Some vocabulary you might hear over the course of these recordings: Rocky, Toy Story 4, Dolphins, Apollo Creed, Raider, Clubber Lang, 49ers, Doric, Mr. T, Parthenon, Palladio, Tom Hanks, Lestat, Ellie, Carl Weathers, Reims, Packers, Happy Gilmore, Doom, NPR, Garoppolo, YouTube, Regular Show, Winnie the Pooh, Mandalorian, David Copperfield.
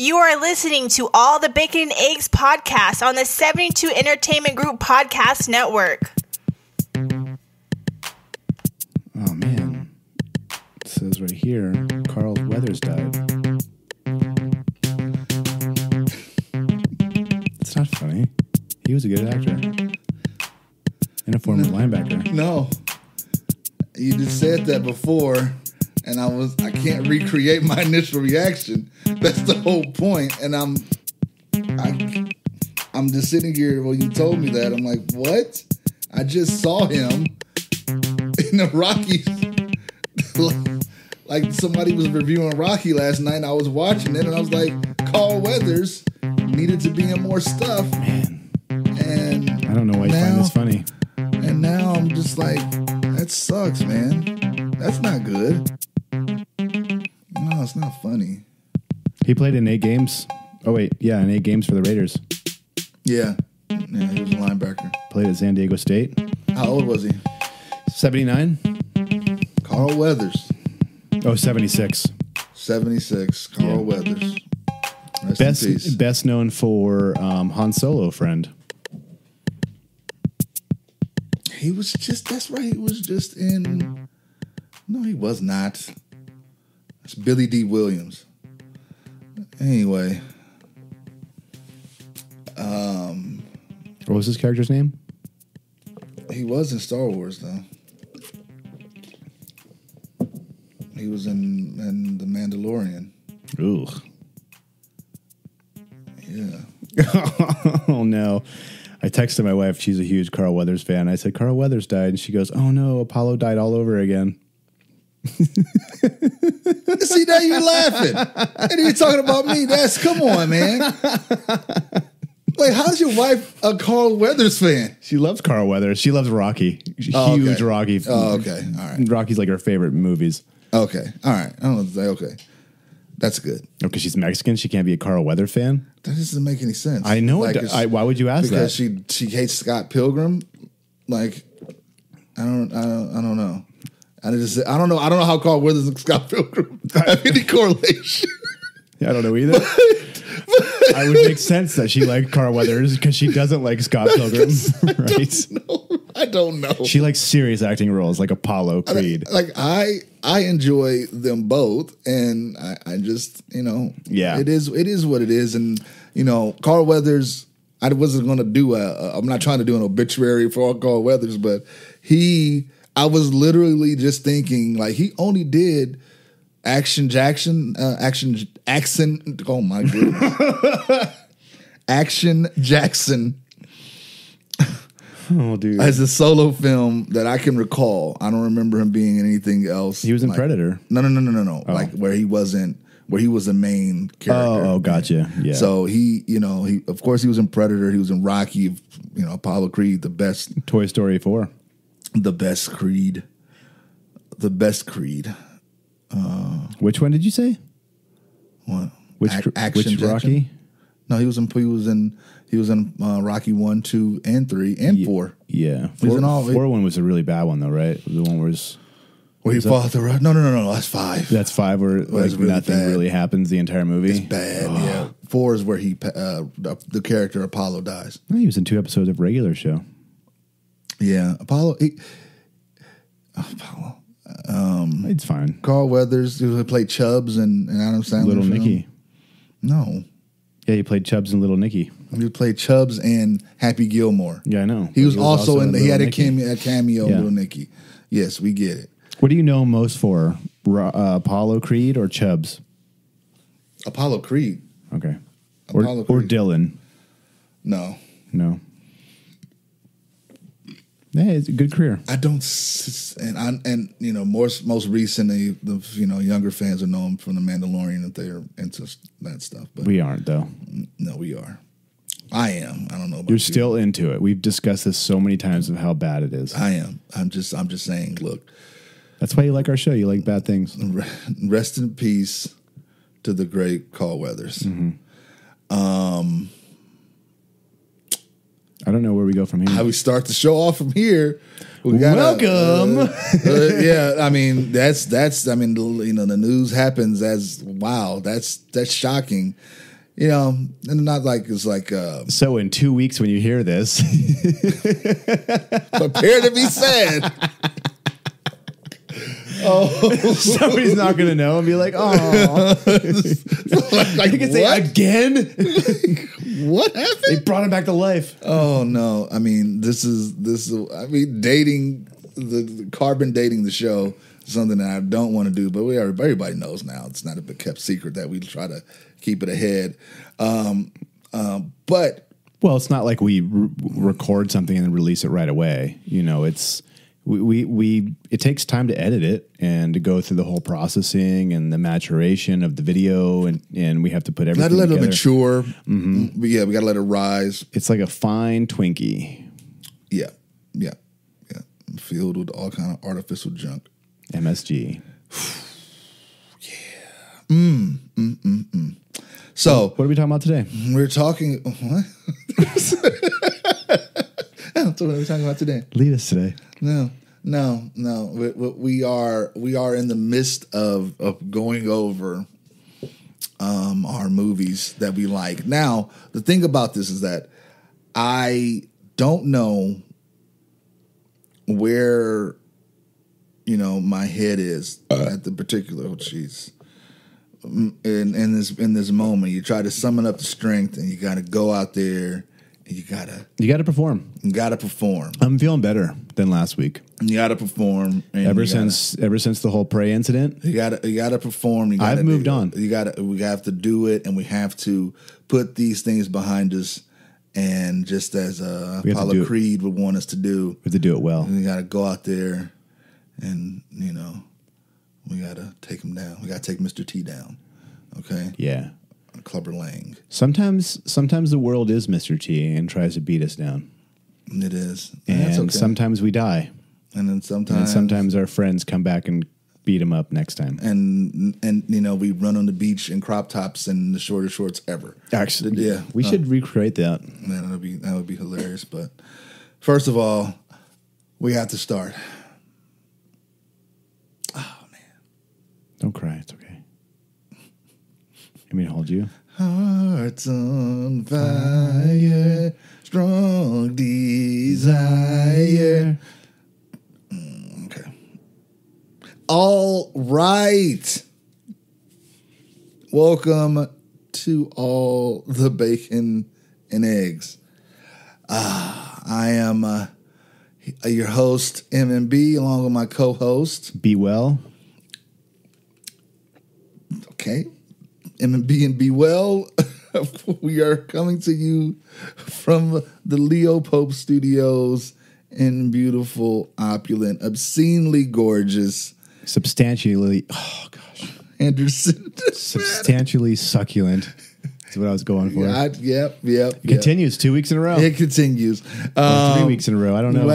You are listening to All the Bacon and Eggs podcast on the 72 Entertainment Group podcast network. Oh, man. It says right here, Carl Weathers died. It's not funny. He was a good actor. And a former linebacker. No. You just said that before. And I can't recreate my initial reaction. That's the whole point. And I'm just sitting here when you told me that. I'm like, what? I just saw him in the Rockies. Like somebody was reviewing Rocky last night, and I was watching it, and I was like, Carl Weathers needed to be in more stuff. Man. And I don't know why you find this funny. And now I'm just like, that sucks, man. That's not good. No, it's not funny. He played in 8 games. Oh, wait. Yeah, in 8 games for the Raiders. Yeah, he was a linebacker. Played at San Diego State. How old was he? 79. Carl Weathers. Oh, 76. 76. Carl Weathers. Rest in peace. Best known for Han Solo, friend. He was just, that's right. He was just in, no, he was not. It's Billy D. Williams. Anyway, what was his character's name? He was in Star Wars, though. He was in the Mandalorian. Ooh. Yeah. Oh no! I texted my wife. She's a huge Carl Weathers fan. I said Carl Weathers died, and she goes, "Oh no, Apollo died all over again." See, now you're laughing. And you're talking about me. Come on, man. Like, how's your wife a Carl Weathers fan? She loves Carl Weathers. She loves Rocky. Huge Rocky fan. Oh, okay. All right. Rocky's like her favorite movies. Okay. All right. I don't know. Okay. That's good. Because she's Mexican, she can't be a Carl Weathers fan? That doesn't make any sense. I know. Like, why would you ask that? Because she hates Scott Pilgrim? Like, I don't know. I don't know how Carl Weathers and Scott Pilgrim have any correlation. Yeah, I don't know either. But I would make sense that she liked Carl Weathers because she doesn't like Scott Pilgrim, right? I don't know. She likes serious acting roles like Apollo Creed. I enjoy them both, and I just, you know, it is what it is, and you know, Carl Weathers. I wasn't gonna do I'm not trying to do an obituary for Carl Weathers, but I was literally just thinking, like, he only did Action Jackson. Oh my goodness, Action Jackson. Oh, dude, as a solo film that I can recall. I don't remember him being in anything else. He was in Predator. No. Oh. Like where he was the main character. Oh, gotcha. Yeah. So he of course he was in Predator. He was in Rocky. You know, Apollo Creed, the best. Toy Story 4. The best Creed. Which one did you say? What? Which Rocky? No, he was in Rocky 1, 2, and 3, and 4. Yeah. Four one was a really bad one, though, right? The one where he fought the rock. No, that's 5. That's 5 where like, really nothing really happens the entire movie? It's bad, yeah. 4 is where he the character Apollo dies. He was in 2 episodes of Regular Show. Yeah, Apollo. It's fine. Carl Weathers, who played Chubbs and Adam Sandler. Little Nicky. No. Yeah, he played Chubbs and Little Nicky. He played Chubbs and Happy Gilmore. Yeah, I know. He was also in. He had a cameo in Little Nicky. Yes, we get it. What do you know most for Apollo Creed or Chubbs? Apollo Creed. Okay. Or Dylan. No. Yeah, it's a good career. And you know, most recently, younger fans are known from the Mandalorian if they're into that stuff. But we aren't, though. No, we are. I am. I don't know about you. You're still into it. We've discussed this so many times of how bad it is. I am. I'm just saying. Look, that's why you like our show. You like bad things. Rest in peace to the great Carl Weathers. Mm-hmm. I don't know where we go from here. How we start the show off from here. Welcome. That's the news happens. That's shocking. You know, and not like it's like. So in 2 weeks when you hear this, prepare to be sad. Oh, somebody's not gonna know and be like, "Oh, like you can say again." What happened? They brought him back to life. Oh no! I mean, this is. I mean, dating the carbon dating the show is something that I don't want to do, but everybody knows now. It's not a kept secret that we try to keep it ahead. But well, it's not like we record something and release it right away. You know, it's. It takes time to edit it and to go through the whole processing and the maturation of the video, and we have to put everything together. Let it mature. Mm-hmm. Yeah, we got to let it rise. It's like a fine Twinkie. Yeah. Filled with all kind of artificial junk. MSG. Yeah. So what are we talking about today? We're talking. What? That's what we're talking about today. Lead us today. No. We are in the midst of going over our movies that we like. Now, the thing about this is that I don't know where my head is at the particular. Oh, jeez. In this moment, you try to summon up the strength, and you got to go out there. You gotta perform. You gotta perform. I'm feeling better than last week. You gotta perform. Ever since the whole Prey incident, you gotta perform. I've moved on. We have to do it, and we have to put these things behind us. And just as Apollo Creed would want us to do, we have to do it well. We gotta go out there, and we gotta take him down. We gotta take Mr. T down. Okay. Yeah. Clubber Lang. Sometimes the world is Mr. T and tries to beat us down. It is, and that's okay. Sometimes we die, and then sometimes our friends come back and beat him up next time. And we run on the beach in crop tops and the shortest shorts ever. Actually, yeah, we should recreate that. That would be hilarious. But first of all, we have to start. Oh man, don't cry. It's okay. You mean to hold you? Hearts on fire, strong desire. Okay. All right. Welcome to All the Bacon and Eggs. I am your host, MMB, along with my co-host. Be well. Okay. MMB and Be Well, we are coming to you from the Leo Pope Studios in beautiful, opulent, obscenely gorgeous, Anderson, substantially succulent. That's what I was going for. Yep. It continues 2 weeks in a row. It continues. 3 weeks in a row. I don't know.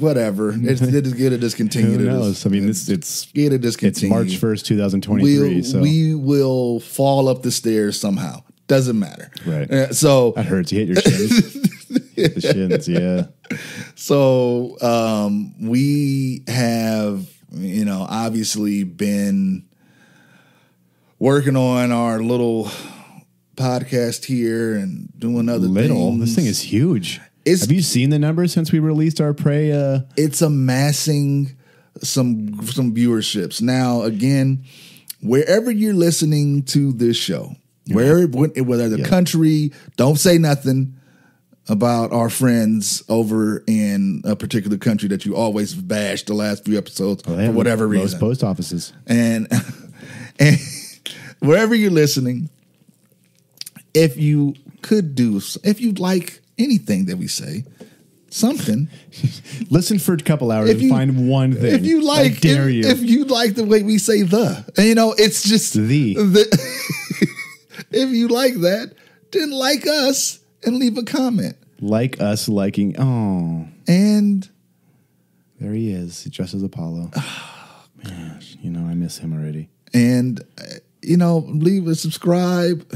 Whatever. It's going to discontinue. Who knows? I mean, it's going to discontinue. It's March 1st, 2023. We will fall up the stairs somehow. Doesn't matter. Right. So that hurts. You hit your shins. Hit the shins, yeah. So we have, obviously been working on our little podcast here and doing other things. This thing is huge. Have you seen the numbers since we released our Prey? It's amassing some viewerships. Now, again, wherever you're listening to this show, whether the country, don't say nothing about our friends over in a particular country that you always bashed the last few episodes for whatever reason. Most post offices. And wherever you're listening, if you'd like anything that we say, something. Listen for a couple hours and find one thing. If you like, if you like the way we say the, and it's just the if you like that, then like us and leave a comment. Like us liking. Oh, and there he is. He dresses Apollo. Oh, man, I miss him already. And leave a subscribe.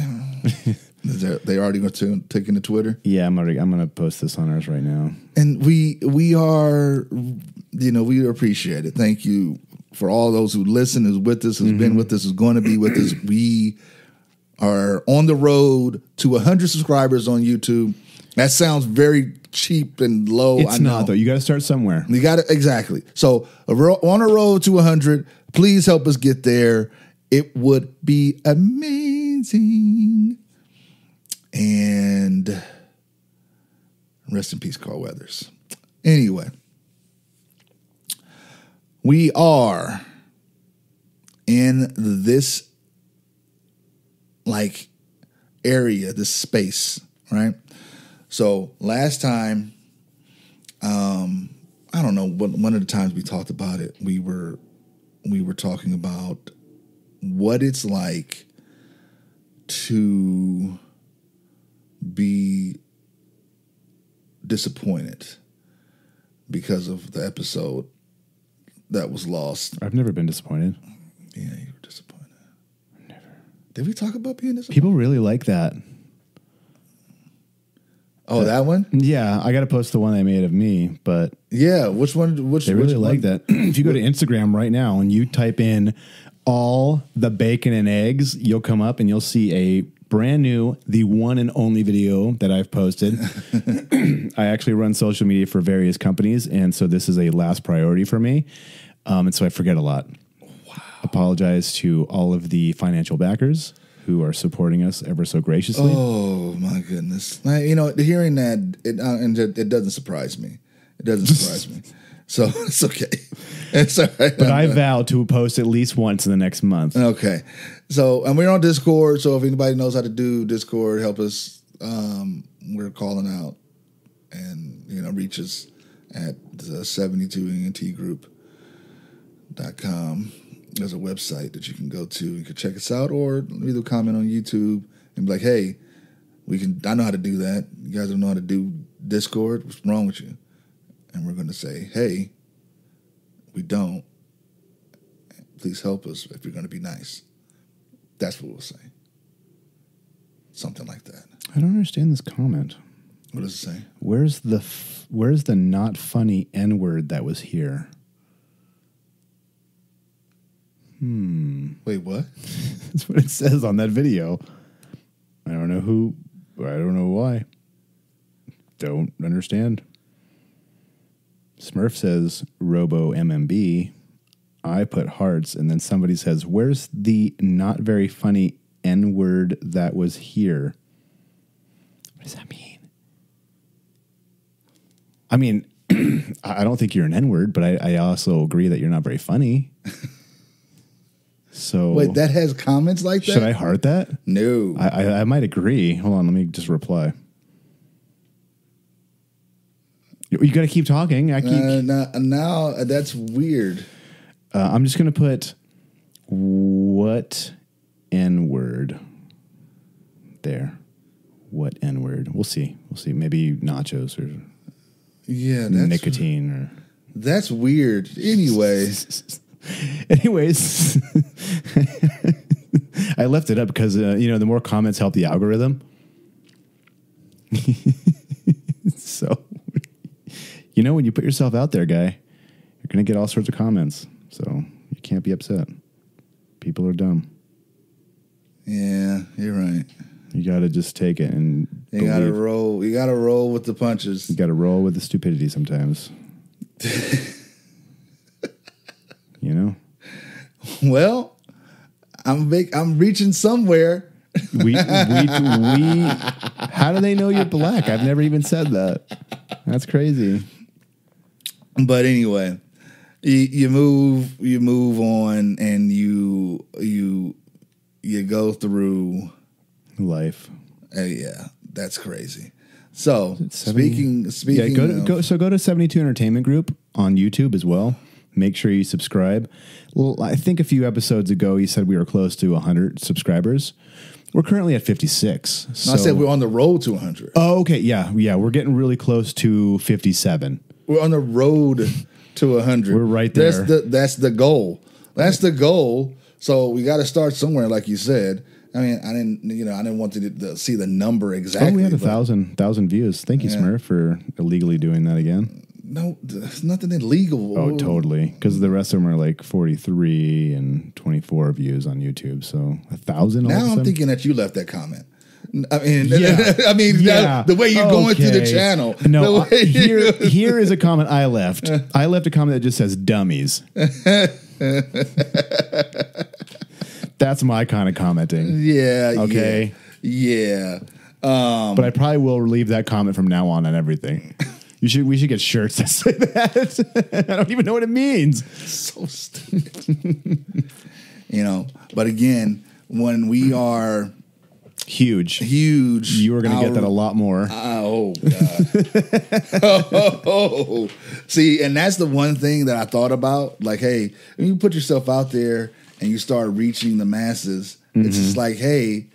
They already going to taking to Twitter. Yeah, I'm going to post this on ours right now. And we are, we appreciate it. Thank you for all those who listen, who's with us, who's been with us, who's going to be with us. We are on the road to 100 subscribers on YouTube. That sounds very cheap and low. It's not, though. You got to start somewhere. You got to, exactly. So on a road to 100, please help us get there. It would be amazing. And rest in peace, Carl Weathers. Anyway, we are in this, like, area, this space, right? So last time, I don't know, one of the times we talked about it, we were talking about what it's like to be disappointed because of the episode that was lost. I've never been disappointed. Yeah, you were disappointed. Never. Did we talk about being disappointed? People really like that. Oh, that one? Yeah, I got to post the one they made of me, but... Yeah, which one? They really like that. If you go to Instagram right now and you type in all the bacon and eggs, you'll come up and you'll see a brand new, the one and only video that I've posted. I actually run social media for various companies, and so this is a last priority for me, and so I forget a lot. Wow. Apologize to all of the financial backers who are supporting us ever so graciously. Oh, my goodness. You know, hearing that, it doesn't surprise me. It doesn't surprise me. So it's okay. It's all right. But I vow to post at least once in the next month. Okay. So, and we're on Discord. So if anybody knows how to do Discord, help us. We're calling out and, you know, reach us at the 72entgroup.com. There's a website that you can go to. You can check us out, or leave a comment on YouTube and be like, "Hey, we can. I know how to do that. You guys don't know how to do Discord. What's wrong with you?" And we're going to say, "Hey, we don't. Please help us if you're going to be nice." That's what we'll say. Something like that. I don't understand this comment. What does it say? Where's the not funny N-word that was here? Wait, what? That's what it says on that video. I don't know who. I don't know why. Don't understand. Smurf says Robo MMB. I put hearts, and then somebody says, "Where's the not very funny N-word that was here?" What does that mean? I mean, I don't think you're an N-word, but I also agree that you're not very funny. So wait, that has comments like that? Should I heart that? No. I might agree. Hold on, let me just reply. You got to keep talking. Now that's weird. I'm just going to put what N-word there. What N-word? We'll see. We'll see. Maybe nachos or nicotine. That's weird. Anyway. Anyways, I left it up because, you know, the more comments help the algorithm. So, you know, when you put yourself out there, guy, you're going to get all sorts of comments. So you can't be upset. People are dumb. Yeah, you're right. You got to just take it and you got to roll. You got to roll with the punches. You got to roll with the stupidity sometimes. You know, well, I'm reaching somewhere. How do they know you're black? I've never even said that. That's crazy. But anyway, you move on, and you go through life. Yeah, that's crazy. So speaking. Yeah, go to 72 Entertainment Group on YouTube as well. Make sure you subscribe. Well, I think a few episodes ago you said we were close to 100 subscribers. We're currently at 56. No, so I said we're on the road to 100. Oh, okay. Yeah. We're getting really close to 57. We're on the road to 100. We're right there. That's the goal. That's the goal. So we got to start somewhere, like you said. I mean, I didn't want to see the number exactly. Oh, we had 1,000 views. Thank you, Smurf, for illegally doing that again. No, there's nothing illegal. Oh, totally. Because the rest of them are like 43 and 24 views on YouTube. So 1,000. Now I'm thinking that you left that comment. I mean, yeah. I mean, yeah. The way you're going through the channel. No, here is a comment I left. I left a comment that just says dummies. That's my kind of commenting. Yeah. Okay. Yeah. But I probably will leave that comment from now on everything. We should get shirts that say that. I don't even know what it means. So stupid. You know, but again, when we are huge, you are going to get that a lot more. Oh, God. Oh. See, and that's the one thing that I thought about. Like, hey, when you put yourself out there and you start reaching the masses, it's just like, hey,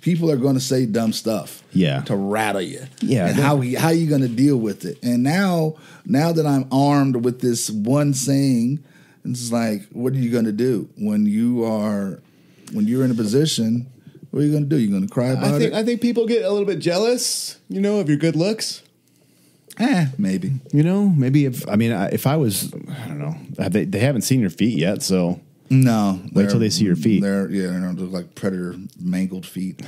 people are going to say dumb stuff, to rattle you. Yeah, and how are you going to deal with it? And now that I'm armed with this one saying, it's like, what are you going to do when you're in a position? What are you going to do? You're going to cry about it? I think people get a little bit jealous, of your good looks. Maybe. Maybe if I was, I don't know. They haven't seen your feet yet, so. No. Wait till they see your feet. They're going to look like Predator mangled feet.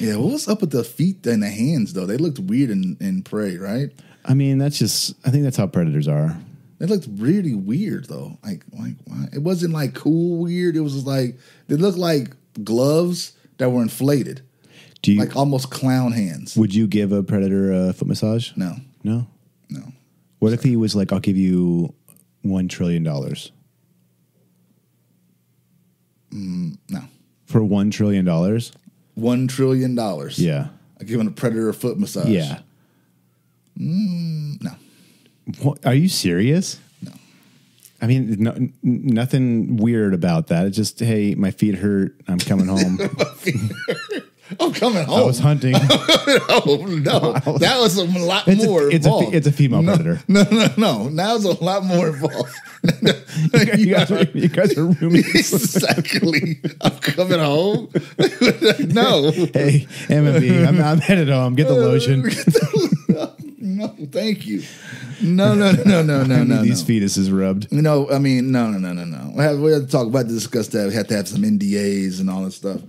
Yeah, what was up with the feet and the hands, though? They looked weird in Prey, right? I mean, I think that's how Predators are. They looked really weird, though. Like why? It wasn't, like, cool weird. It was just like, they looked like gloves that were inflated. Like almost clown hands. Would you give a Predator a foot massage? No. No? No. What if he was like, I'll give you $1 trillion? No. For $1 trillion? $1 trillion. Yeah. I give him a Predator foot massage. Yeah. No. What? Are you serious? No. I mean, nothing weird about that. It's just, hey, my feet hurt. I'm coming home. I'm coming home. I was hunting. Oh, no. That was a lot more involved. It's a female predator. No. That was a lot more involved. You guys are roommates. Exactly. I'm coming home. No. Hey, M&B, I'm headed home. Get the lotion. No, thank you. No. These fetuses rubbed. No, I mean, no. We had to talk about, discuss that. We had to have some NDAs and all that stuff.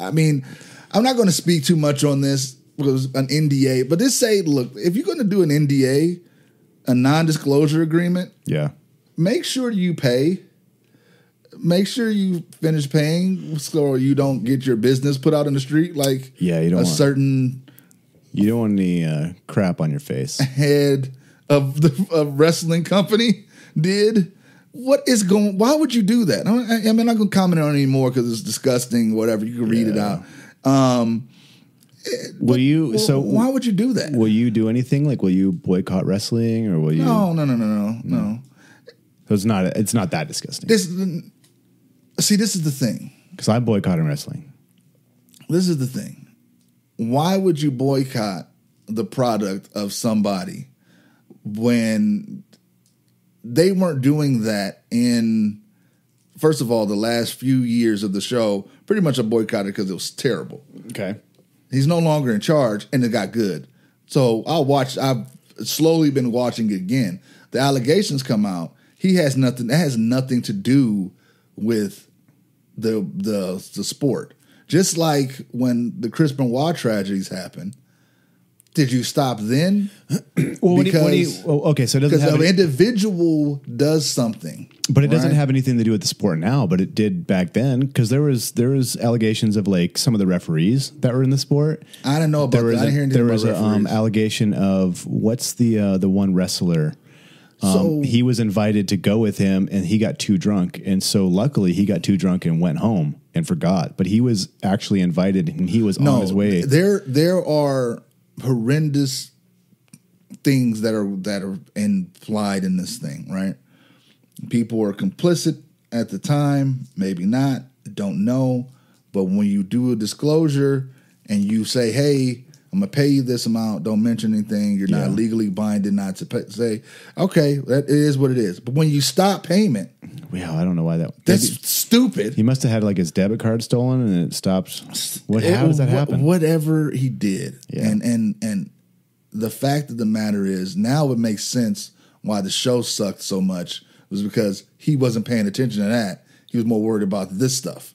I mean, I'm not going to speak too much on this because an NDA, but just say, look, if you're going to do an NDA, a non-disclosure agreement, make sure you pay. Make sure you finish paying so you don't get your business put out in the street. Like, you don't you don't want any crap on your face. Head of the wrestling company did. What is going? Why would you do that? I'm not going to comment on it anymore because it's disgusting. Whatever, you can read it out. So why would you do that? Will you do anything? Like, will you boycott wrestling, or will you? No. So it's not that disgusting. This is the thing. Because I'm boycotting wrestling. This is the thing. Why would you boycott the product of somebody when they weren't doing that in, first of all, the last few years of the show? Pretty much a boycott because it was terrible. Okay. He's no longer in charge, and it got good. So I've slowly been watching it again. The allegations come out. That has nothing to do with the sport. Just like when the Chris Benoit tragedies happened, did you stop then? Well, because an individual does something, but it doesn't have anything to do with the sport now. But it did back then, because there was allegations of, like, some of the referees that were in the sport. I don't know about that. I didn't hear anything about referees. There was an allegation of what's the one wrestler. He was invited to go with him, and he got too drunk. And so luckily he got too drunk and went home and forgot. But he was actually invited, and he was on his way. There are horrendous things that are implied in this thing, right? People are complicit at the time, maybe not, don't know. But when you do a disclosure and you say, hey, I'm going to pay you this amount. Don't mention anything. You're not legally binded not to pay. Say, okay, that is what it is. But when you stop payment. Well, I don't know why that's stupid. He must have had, like, his debit card stolen, and it stops. How does that happen? Whatever he did. Yeah. And the fact of the matter is, now it makes sense why the show sucked so much, was because he wasn't paying attention to that. He was more worried about this stuff.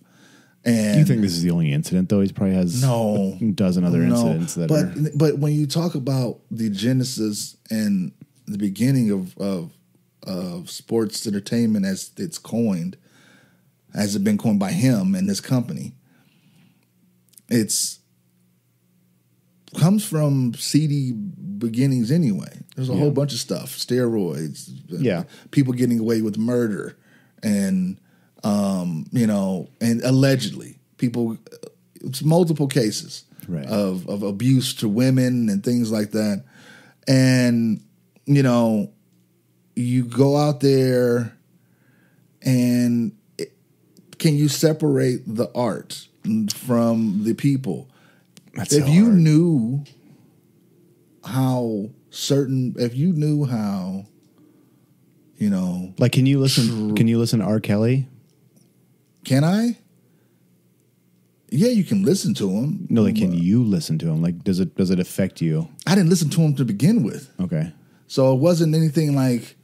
And do you think this is the only incident, though? He probably has a dozen other incidents that are... But when you talk about the genesis and the beginning of sports entertainment as it's coined, as it's been coined by him and his company, it's comes from seedy beginnings anyway. There's a whole bunch of stuff, steroids, people getting away with murder, and you know, and allegedly people, it's multiple cases of abuse to women and things like that. And you know, you go out there and can you separate the art from the people? That's if so you hard. Knew how certain, if you knew how, you know, like, can you listen to R. Kelly? Can I? Yeah, you can listen to him. No, like, can you listen to him? Like, does it affect you? I didn't listen to him to begin with. Okay. So it wasn't anything like,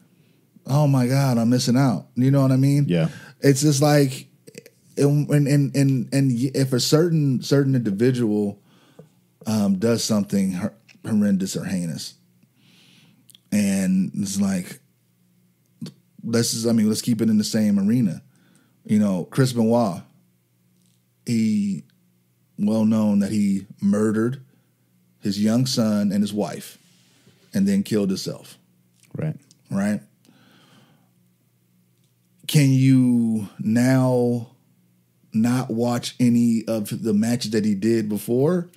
oh my God, I'm missing out. You know what I mean? Yeah. It's just like, and if a certain individual does something horrendous or heinous, and it's like, let's keep it in the same arena. You know, Chris Benoit, he well known that he murdered his young son and his wife and then killed himself. Right. Right. Can you now not watch any of the matches that he did before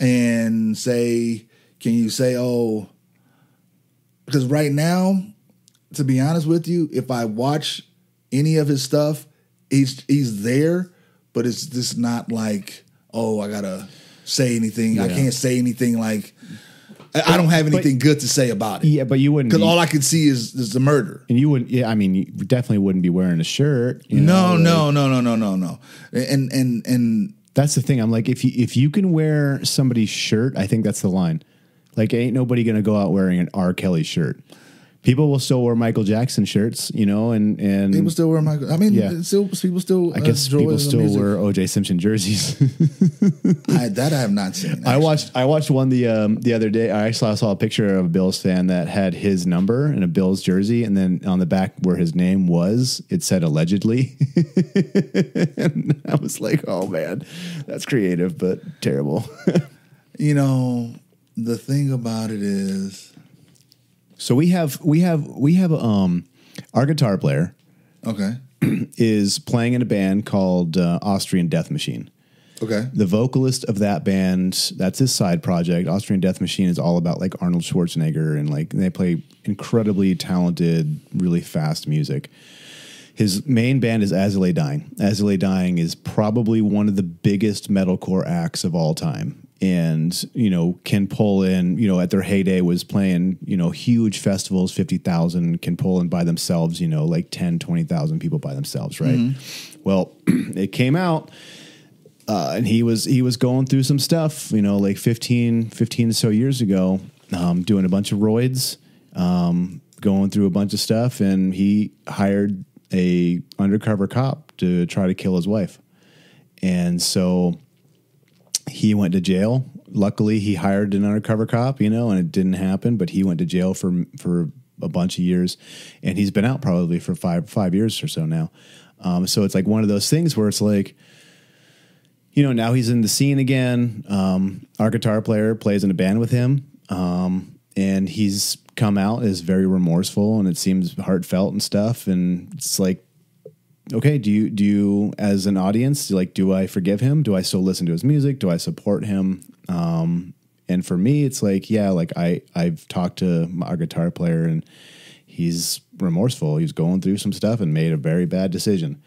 and say, can you say, oh, because right now, to be honest with you, if I watch any of his stuff, he's there, but it's just not like, oh, I gotta say anything. Yeah. I can't say anything like, I don't have anything good to say about it. Yeah, but you wouldn't. Because all I could see is the murder. And you wouldn't, you definitely wouldn't be wearing a shirt. You know, no. And that's the thing. I'm like, if you can wear somebody's shirt, I think that's the line. Like, ain't nobody gonna go out wearing an R. Kelly shirt. People will still wear Michael Jackson shirts, you know, and people still wear Michael. I mean, people still. I guess people still wear O.J. Simpson jerseys. I have not seen. Actually. I watched one the other day. I actually saw a picture of a Bills fan that had his number in a Bills jersey, and then on the back where his name was, it said allegedly. And I was like, oh man, that's creative but terrible. You know, the thing about it is. So we have our guitar player, okay, is playing in a band called Austrian Death Machine. Okay, the vocalist of that band, that's his side project. Austrian Death Machine is all about like Arnold Schwarzenegger, and like they play incredibly talented, really fast music. His main band is As You Lay Dying. As You Lay Dying is probably one of the biggest metalcore acts of all time. And, you know, can pull in, you know, at their heyday was playing, you know, huge festivals, 50,000, can pull in by themselves, you know, like 10, 20,000 people by themselves. Right. Mm-hmm. Well, it came out and he was going through some stuff, you know, like 15 or so years ago, doing a bunch of roids, going through a bunch of stuff. And he hired a undercover cop to try to kill his wife. And so he went to jail. Luckily, he hired an undercover cop, you know, and it didn't happen. But he went to jail for a bunch of years, and he's been out probably for five years or so now. So it's like one of those things where it's like, you know, now he's in the scene again. Our guitar player plays in a band with him, and he's come out as very remorseful, and it seems heartfelt and stuff. And it's like, okay, do you as an audience, like, do I forgive him? Do I still listen to his music? Do I support him? And for me, it's like, yeah, like I've talked to our guitar player, and he's remorseful. He's going through some stuff and made a very bad decision.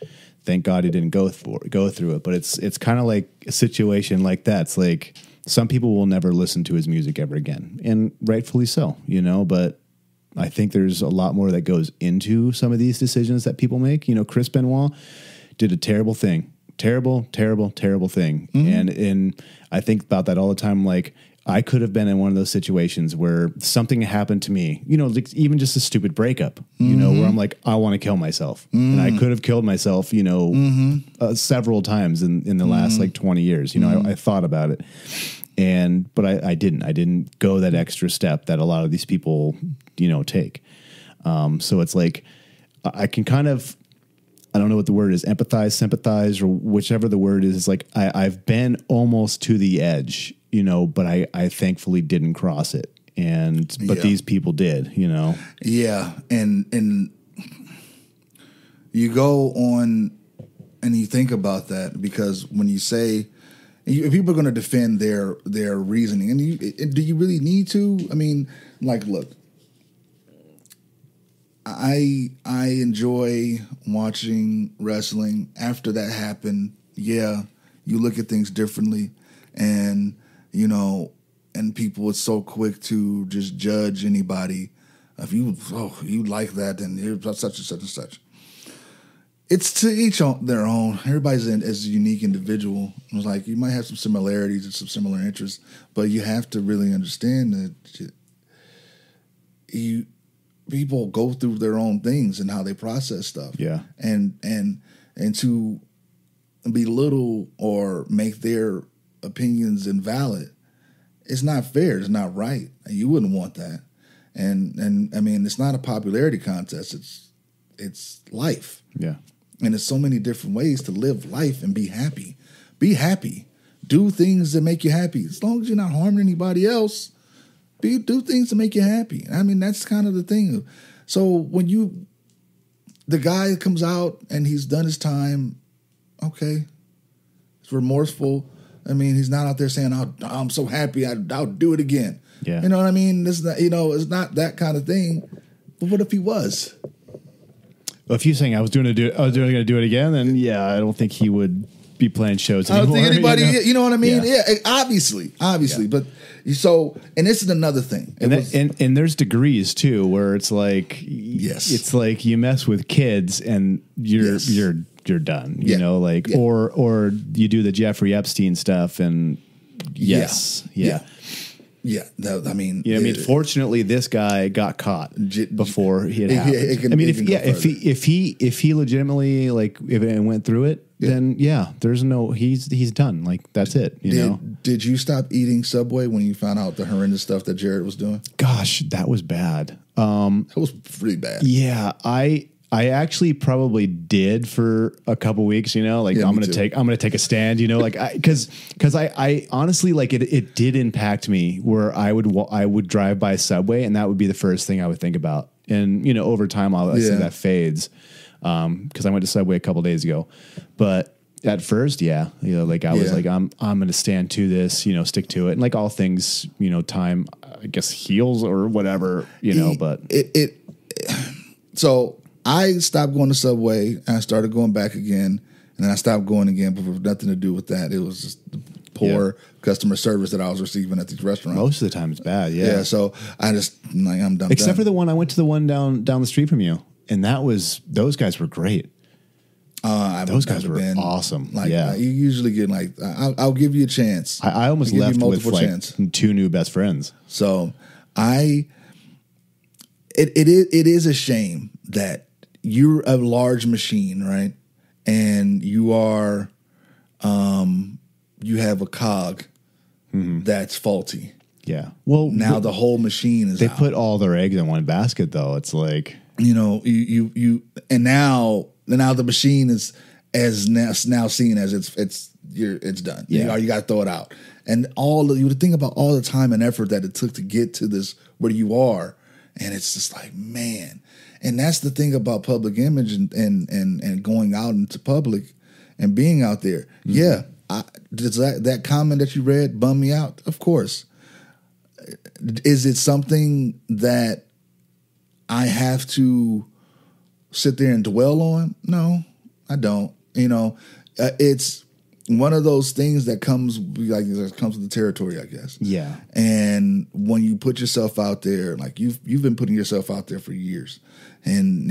Thank God he didn't go through it. But it's kind of like a situation like that. It's like some people will never listen to his music ever again, and rightfully so, you know, but I think there's a lot more that goes into some of these decisions that people make. You know, Chris Benoit did a terrible thing, terrible, terrible, terrible thing. Mm-hmm. And I think about that all the time. Like, I could have been in one of those situations where something happened to me, you know, like even just a stupid breakup, you know, where I'm like, I want to kill myself. And I could have killed myself, you know, several times in the last like 20 years. You know, I thought about it. And, but I didn't go that extra step that a lot of these people, you know, take. So it's like, I can kind of, I don't know what the word is, empathize, sympathize, or whichever the word is. It's like, I've been almost to the edge, you know, but I thankfully didn't cross it. And, but these people did, you know? Yeah. And you go on and you think about that, because when you say, if people are going to defend their reasoning, and do you really need to? I mean, like, look, I enjoy watching wrestling. After that happened, yeah, you look at things differently, and you know, and people are so quick to just judge anybody. If you like that, then you're such and such and such. It's to each on their own. Everybody's as a unique individual. It was like, you might have some similarities and some similar interests, but you have to really understand that people go through their own things and how they process stuff. Yeah, and to belittle or make their opinions invalid, it's not fair. It's not right. You wouldn't want that. And I mean, it's not a popularity contest. It's life. Yeah. And there's so many different ways to live life and be happy. Be happy. Do things that make you happy. As long as you're not harming anybody else, do things to make you happy. I mean, that's kind of the thing. So when the guy comes out and he's done his time, okay, he's remorseful. I mean, he's not out there saying, I'm so happy, I'll do it again. Yeah. You know what I mean? It's not, you know, it's not that kind of thing. But what if he was? Well, if you're saying I was going to do it again, then yeah, I don't think he would be playing shows anymore. I don't think anybody, you know what I mean? Yeah, obviously, yeah. But so, and this is another thing, and there's degrees too, where it's like, yes, it's like you mess with kids and you're done, you know, like or you do the Jeffrey Epstein stuff, and I mean, yeah. I mean, fortunately, this guy got caught before he had happened. If he legitimately went through it, then there's no, he's done. Like, that's it. You know? Did you stop eating Subway when you found out the horrendous stuff that Jared was doing? Gosh, that was bad. That was pretty bad. Yeah, I actually probably did for a couple weeks, you know, like I'm going to take a stand, you know, like because I honestly, like, it did impact me where I would drive by Subway and that would be the first thing I would think about. And, you know, over time, I'll see that fades because I went to Subway a couple days ago. But at first, you know, like I was like, I'm going to stand to this, you know, stick to it. And like all things, you know, time, I guess, heals or whatever, you know, so I stopped going to Subway, and I started going back again, and then I stopped going again, but with nothing to do with that. It was just the poor customer service that I was receiving at these restaurants. Most of the time it's bad, yeah. So I just, like, I'm done. Except for the one, I went to the one down the street from you, and those guys were great. Those guys were awesome. Like, you usually get like, I'll give you a chance. I almost left with like 2 new best friends. So it is a shame that you're a large machine, right? And you are, you have a cog that's faulty. Yeah. Well, now the whole machine is. They put all their eggs in one basket, though. It's like, you know, and now the machine is now seen as it's done. Yeah. You got to throw it out, and you would think about all the time and effort that it took to get to this where you are, and it's just like, man. And that's the thing about public image and going out into public and being out there. Mm-hmm. Yeah. Does that comment that you read bum me out? Of course. Is it something that I have to sit there and dwell on? No, I don't. You know, it's one of those things that comes like comes with the territory, I guess. Yeah. And when you put yourself out there, like you've been putting yourself out there for years, and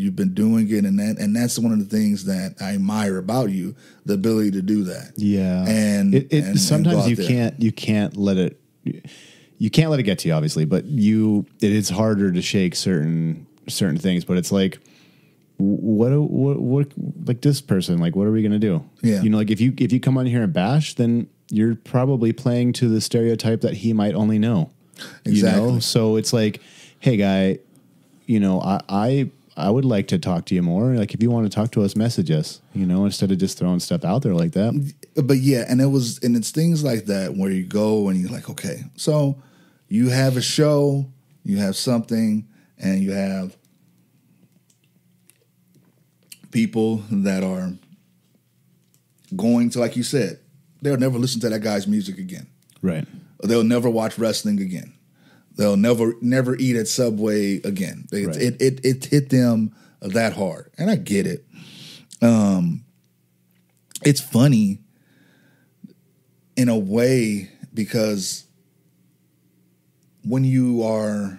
you've been doing it, and that's one of the things that I admire about you, the ability to do that. Yeah. And sometimes you can't let it get to you, obviously, but it is harder to shake certain things, but it's like, what like this person, like, what are we going to do? Yeah. You know, like if you come on here and bash, then you're probably playing to the stereotype that he might only know. Exactly. You know? So it's like, hey guy, you know, I would like to talk to you more. Like if you want to talk to us, message us, you know, instead of just throwing stuff out there like that. But yeah. And it's things like that where you go and you're like, okay, so you have a show, you have something, and you have people that are going to, like you said, they'll never listen to that guy's music again. Right. They'll never watch wrestling again. They'll never eat at Subway again. Right. It hit them that hard. And I get it. It's funny in a way because when you are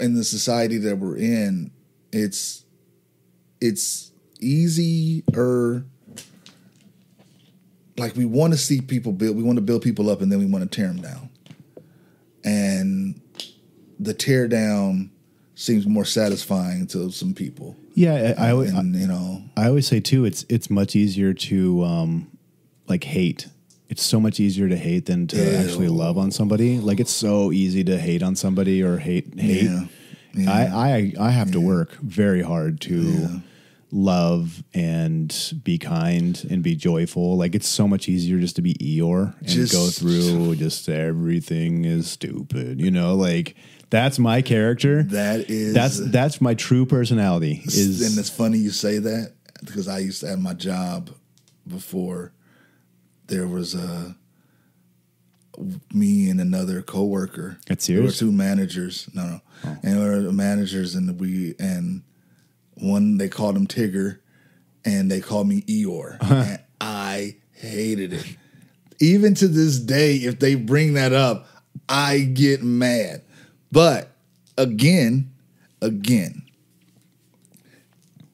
in the society that we're in, it's easier. Like we want to see people build, we want to build people up, and then we want to tear them down. And the tear down seems more satisfying to some people. Yeah, I always say too, it's much easier to like hate. It's so much easier to hate than to actually love on somebody. Like it's so easy to hate on somebody or hate. Yeah. Yeah. I have to work very hard to love and be kind and be joyful. Like it's so much easier just to be Eeyore and go through just everything is stupid. You know, like that's my character. That's my true personality. And it's funny you say that because I used to have my job before there was me and another coworker. That's serious? There were two managers. No. Oh. And there were managers, and one they called him Tigger, and they called me Eeyore. Uh-huh. And I hated it. Even to this day, if they bring that up, I get mad. But again,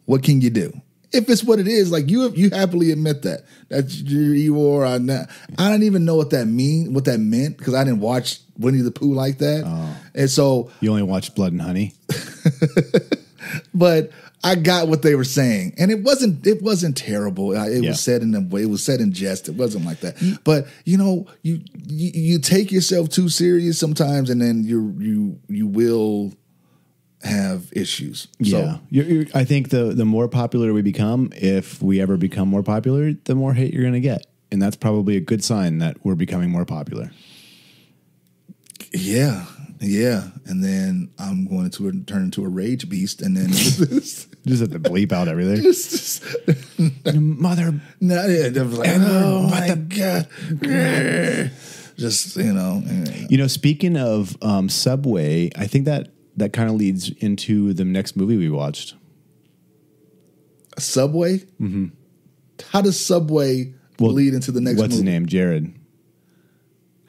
what can you do? If it's what it is, like you happily admit that. That's your Eeyore. I don't even know what that meant, because I didn't watch Winnie the Pooh like that. Oh. And so you only watched Blood and Honey. But I got what they were saying, and it wasn't terrible. It was said in a way. It was said in jest. It wasn't like that. But you know, you take yourself too serious sometimes, and then you will have issues. Yeah. So I think the more popular we become, if we ever become more popular, the more hate you're going to get. And that's probably a good sign that we're becoming more popular. Yeah. Yeah. And then I'm going to turn into a rage beast, and then just have to bleep out everything. Mother. No, like, oh my God. Just, you know. You know, speaking of Subway, I think that kind of leads into the next movie we watched. Subway? Mm-hmm. How does Subway lead into the next movie? What's his name? Jared.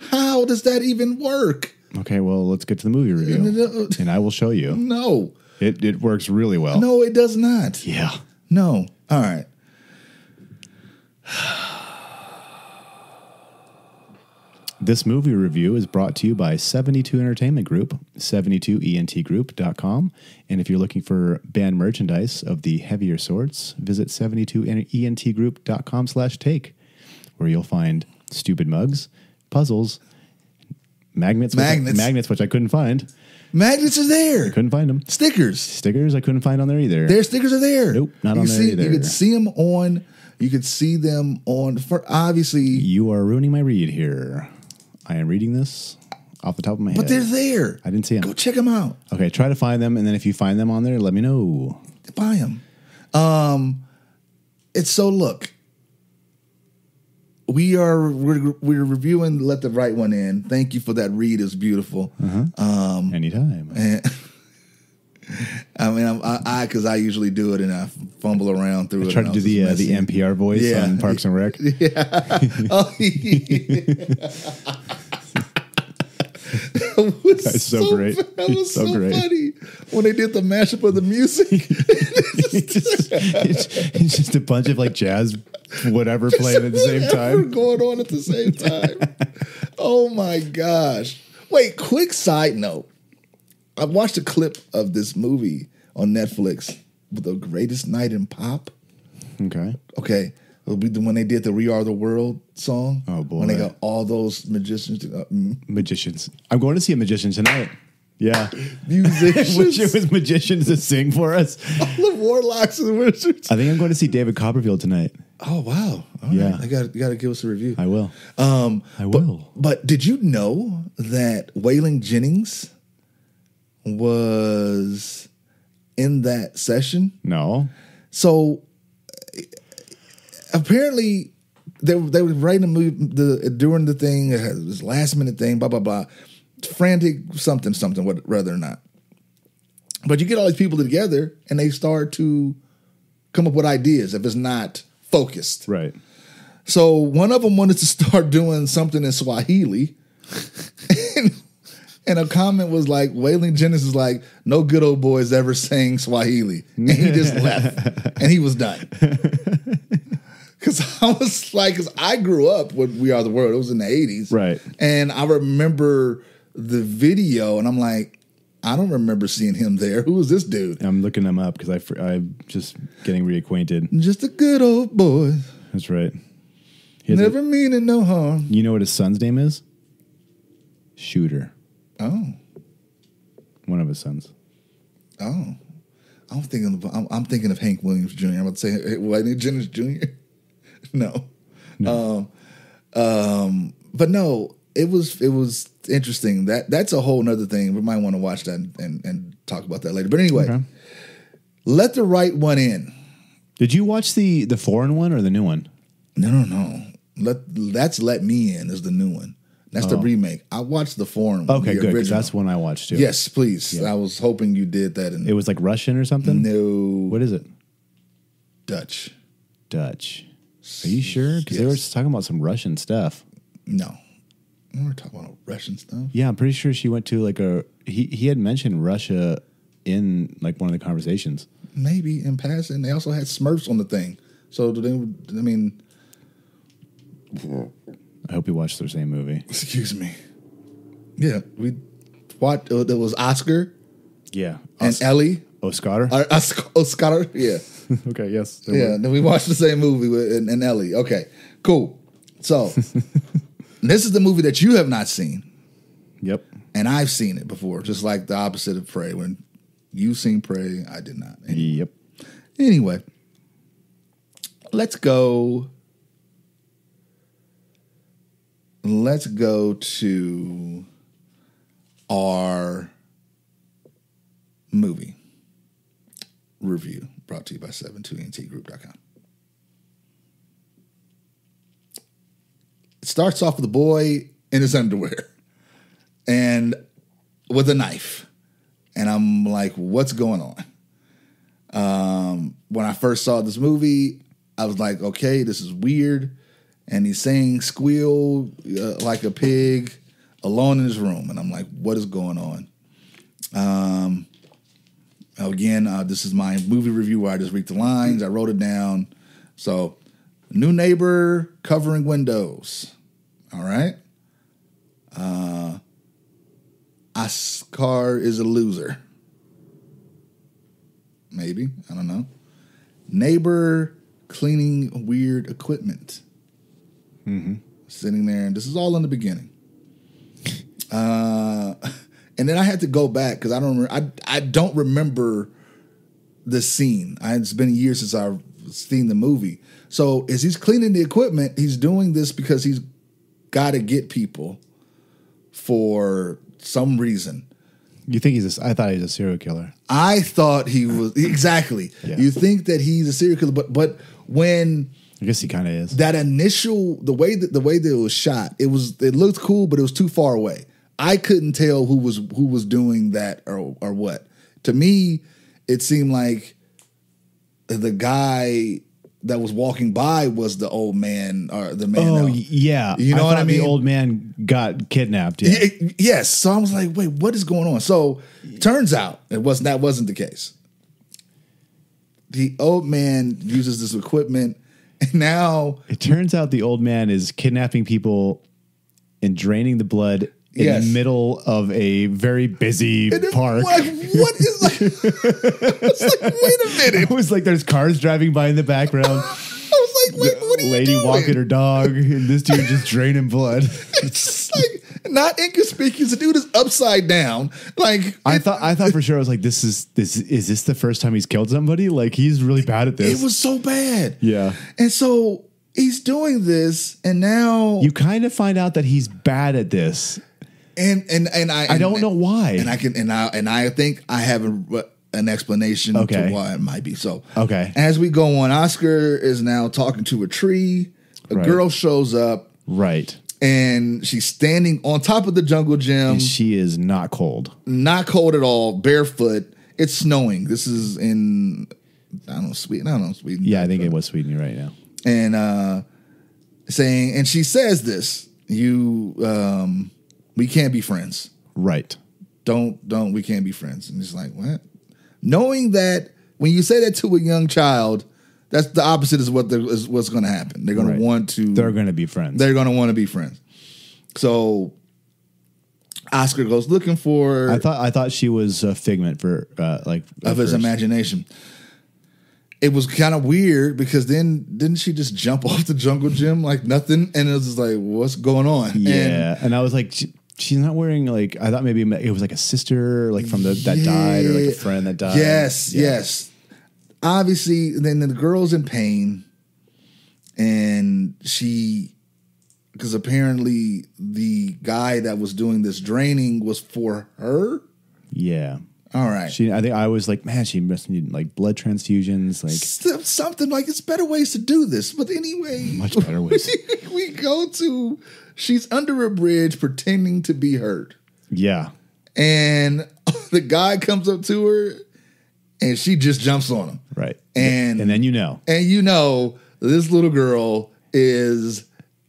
How does that even work? Okay, well, let's get to the movie review, and I will show you. No. It works really well. No, it does not. Yeah. No. All right. This movie review is brought to you by 72 Entertainment Group, 72entgroup.com. And if you're looking for band merchandise of the heavier sorts, visit 72entgroup.com/take, where you'll find stupid mugs, puzzles, magnets, which I couldn't find. Magnets are there. I couldn't find them. Stickers. Stickers I couldn't find on there either. Their stickers are there. Nope, not on there either. You could see them on... You could see them on... For obviously... You are ruining my read here. I am reading this off the top of my head. But they're there. I didn't see them. Go check them out. Okay, try to find them, and then if you find them on there, let me know. Buy them. Look. We're reviewing Let the Right One In. Thank you for that read. It's beautiful. Anytime. And I mean, because I usually do it and I fumble around through it. Try to do the NPR voice on Parks and Rec. Yeah. Oh, yeah. That's so great. That was so great. Funny when they did the mashup of the music. It's just a bunch of like jazz, whatever playing at the same time, going on at the same time. Oh my gosh! Wait, quick side note. I watched a clip of this movie on Netflix, The Greatest Night in Pop. Okay. Okay. When they did the We Are the World song. Oh, boy. When they got all those magicians. Magicians. I'm going to see a magician tonight. Yeah. Musicians. Wish it was magicians to sing for us. All the warlocks and wizards. I think I'm going to see David Copperfield tonight. Oh, wow. All right. I got to give us a review. I will. But did you know that Waylon Jennings was in that session? No. So apparently they were writing a movie during the thing, this last minute thing, blah blah blah, frantic something, whether or not. But you get all these people together and they start to come up with ideas if it's not focused. Right. So one of them wanted to start doing something in Swahili. And a comment was like, Waylon Jennings is like, no good old boys ever sang Swahili. And he just left. And he was done. Because I was like, because I grew up with We Are the World. It was in the 80s. Right. And I remember the video, and I'm like, I don't remember seeing him there. Who is this dude? I'm looking him up because I'm just getting reacquainted. Just a good old boy. That's right. Never meaning no harm. You know what his son's name is? Shooter. Oh, one of his sons. Oh, I'm thinking of Hank Williams Jr. I'm about to say Waylon Jennings Jr. No. But no, it was interesting. That's a whole nother thing. We might want to watch that and talk about that later. But anyway, okay. Let the Right One In. Did you watch the foreign one or the new one? No. Let Me In is the new one. That's the remake. I watched the foreign one. Okay, good. That's one I watched too. Yes, please. Yeah. I was hoping you did that. It was like Russian or something? No. What is it? Dutch. Are you sure? Because they were talking about some Russian stuff. No. We were talking about Russian stuff? Yeah, I'm pretty sure she went to like a... He had mentioned Russia in like one of the conversations. Maybe in passing. They also had Smurfs on the thing. So I hope you watched the same movie. Excuse me. Yeah, we watched. There was Oscar. Yeah, and Ellie. Oskar. Oskar. Yeah. Okay. Yes. Then we watched the same movie and Ellie. Okay. Cool. So this is the movie that you have not seen. Yep. And I've seen it before, just like the opposite of Prey. When you seen Prey, I did not. Anyway. Yep. Anyway, Let's go to our movie review brought to you by 72entgroup.com. It starts off with a boy in his underwear and with a knife. And I'm like, what's going on? When I first saw this movie, I was like, okay, this is weird. And he's saying squeal like a pig alone in his room. And I'm like, what is going on? This is my movie review where I just read the lines. I wrote it down. So, new neighbor covering windows. All right. Oskar is a loser. Maybe. I don't know. Neighbor cleaning weird equipment. Mm-hmm. Sitting there, and this is all in the beginning. And then I had to go back because I don't remember. I don't remember the scene. It's been years since I've seen the movie. So as he's cleaning the equipment, he's doing this because he's got to get people for some reason. You think I thought he was a serial killer. I thought he was exactly. Yeah. You think that he's a serial killer, but when. I guess he kind of is. That initial, the way that it was shot, it looked cool, but it was too far away. I couldn't tell who was doing that or what. to me, it seemed like the guy that was walking by was the old man or the man. Oh, yeah. You know what I mean? The old man got kidnapped. Yeah. Yes. So I was like, wait, what is going on? So turns out that wasn't the case. The old man uses this equipment, and now it turns out the old man is kidnapping people and draining the blood in the middle of a very busy park. Like, what is like? It's like, wait a minute. It was like there's cars driving by in the background. I was like, wait, what are you doing? Lady walking her dog, and this dude just draining blood. It's like not inconspicuous. The dude is upside down. Like I thought for sure. I was like, is this the first time he's killed somebody? Like he's really bad at this. It was so bad. Yeah, and so he's doing this, and now you kind of find out that he's bad at this. And I don't know why. And I think I have an explanation to why it might be so. Okay. As we go on, Oskar is now talking to a tree. A girl shows up. Right. And she's standing on top of the jungle gym. And she is not cold. Not cold at all. Barefoot. It's snowing. This is in Sweden. Yeah, I think it was Sweden right now. And and she says this. We can't be friends. Right. Don't, we can't be friends. And it's like, what? Knowing that when you say that to a young child, that's the opposite is what's going to happen. They're going to want to. They're going to be friends. They're going to want to be friends. So Oskar goes looking for her. I thought she was a figment of his imagination. It was kind of weird because then didn't she just jump off the jungle gym like nothing? And it was just like, what's going on? Yeah. And I was like, she's not wearing like, I thought maybe it was like a sister like from that died or like a friend that died. Yes. Obviously, then the girl's in pain, and because apparently the guy that was doing this draining was for her. Yeah. All right. I think I was like, man, she must need like blood transfusions, like something like it's better ways to do this. But anyway, much better ways. We go to she's under a bridge pretending to be hurt. Yeah. And the guy comes up to her and she just jumps on him. Right. And then you know this little girl is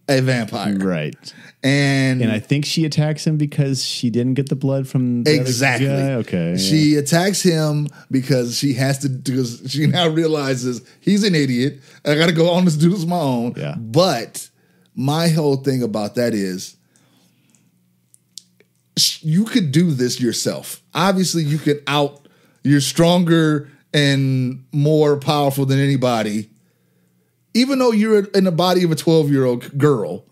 a vampire. Right. And I think she attacks him because she didn't get the blood from the other guy. Okay. She attacks him because because she now realizes he's an idiot. I got to go on this dude on my own. Yeah. But my whole thing about that is you could do this yourself. Obviously, you're stronger and more powerful than anybody. Even though you're in the body of a 12-year-old girl,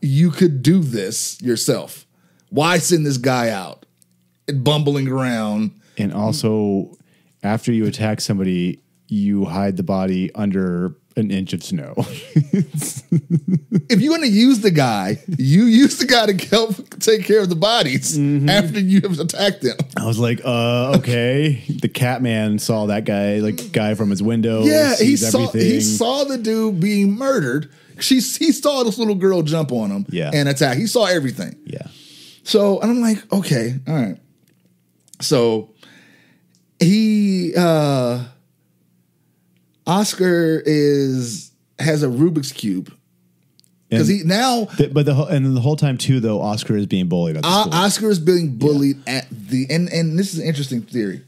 you could do this yourself. Why send this guy out and bumbling around? And also, after you attack somebody, you hide the body under an inch of snow. If you're going to use the guy, you use the guy to help take care of the bodies after you have attacked them. I was like, okay. The Catman saw that guy, like guy from his window. Yeah, he saw the dude being murdered. He saw this little girl jump on him and attack. He saw everything. Yeah. So and I'm like, okay, all right. So he Oskar has a Rubik's Cube because he now. The whole time too, though, Oskar is being bullied. Oskar is being bullied at the and this is an interesting theory.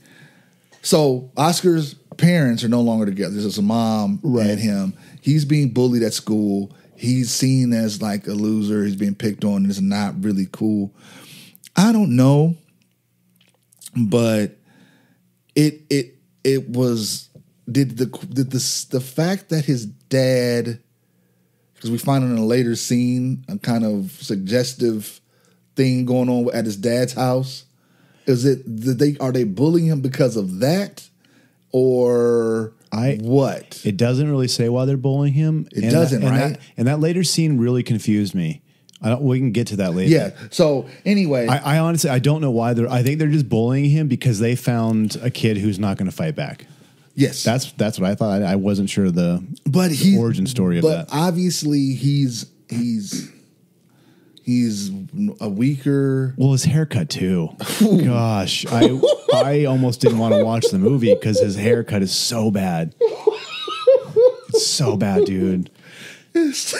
So Oscar's parents are no longer together. There's a mom and him. He's being bullied at school. He's seen as like a loser. He's being picked on. And it's not really cool. I don't know, but it was. Did the fact that his dad, because we find in a later scene a kind of suggestive thing going on at his dad's house, are they bullying him because of that, or what? It doesn't really say why they're bullying him. That later scene really confused me. We can get to that later. Yeah. So anyway, I honestly don't know why I think they're just bullying him because they found a kid who's not going to fight back. Yes, that's what I thought. I wasn't sure the origin story of that. But obviously, he's He's a weaker. Well, his haircut too. Gosh, I almost didn't want to watch the movie because his haircut is so bad. It's so bad, dude. Yes,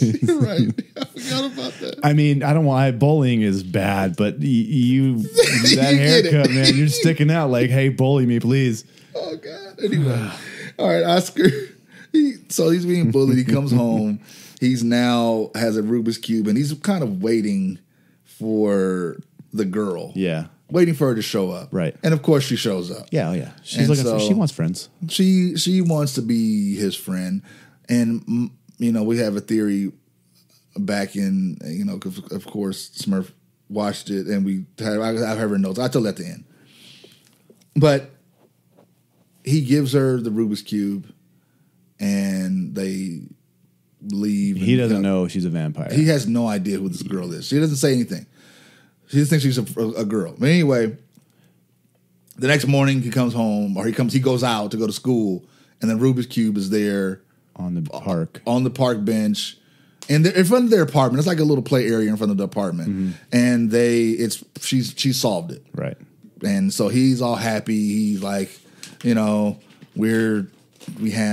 you're right. I forgot about that. I mean, I don't want bullying is bad, but you that haircut, man, you're sticking out. Like, hey, bully me, please. Oh God. Anyway, all right, Oscar. So he's being bullied. He comes home. He's now has a Rubik's Cube, and he's kind of waiting for the girl. Yeah. Waiting for her to show up. Right. And, of course, she shows up. Yeah, oh yeah. She's looking for, she wants friends. She wants to be his friend. And, you know, we have a theory back in, you know, of course, Smurf watched it, and I have her notes. I told her at the end. But he gives her the Rubik's Cube, and they... leave. He doesn't know she's a vampire. He has no idea who this girl is. She doesn't say anything. She just thinks she's a girl. But anyway, the next morning he comes home, or he goes out to go to school, and then Rubik's Cube is there on the park bench, and in front of their apartment. It's like a little play area in front of the apartment, and she solved it, right? And so he's all happy. He's like, you know, we have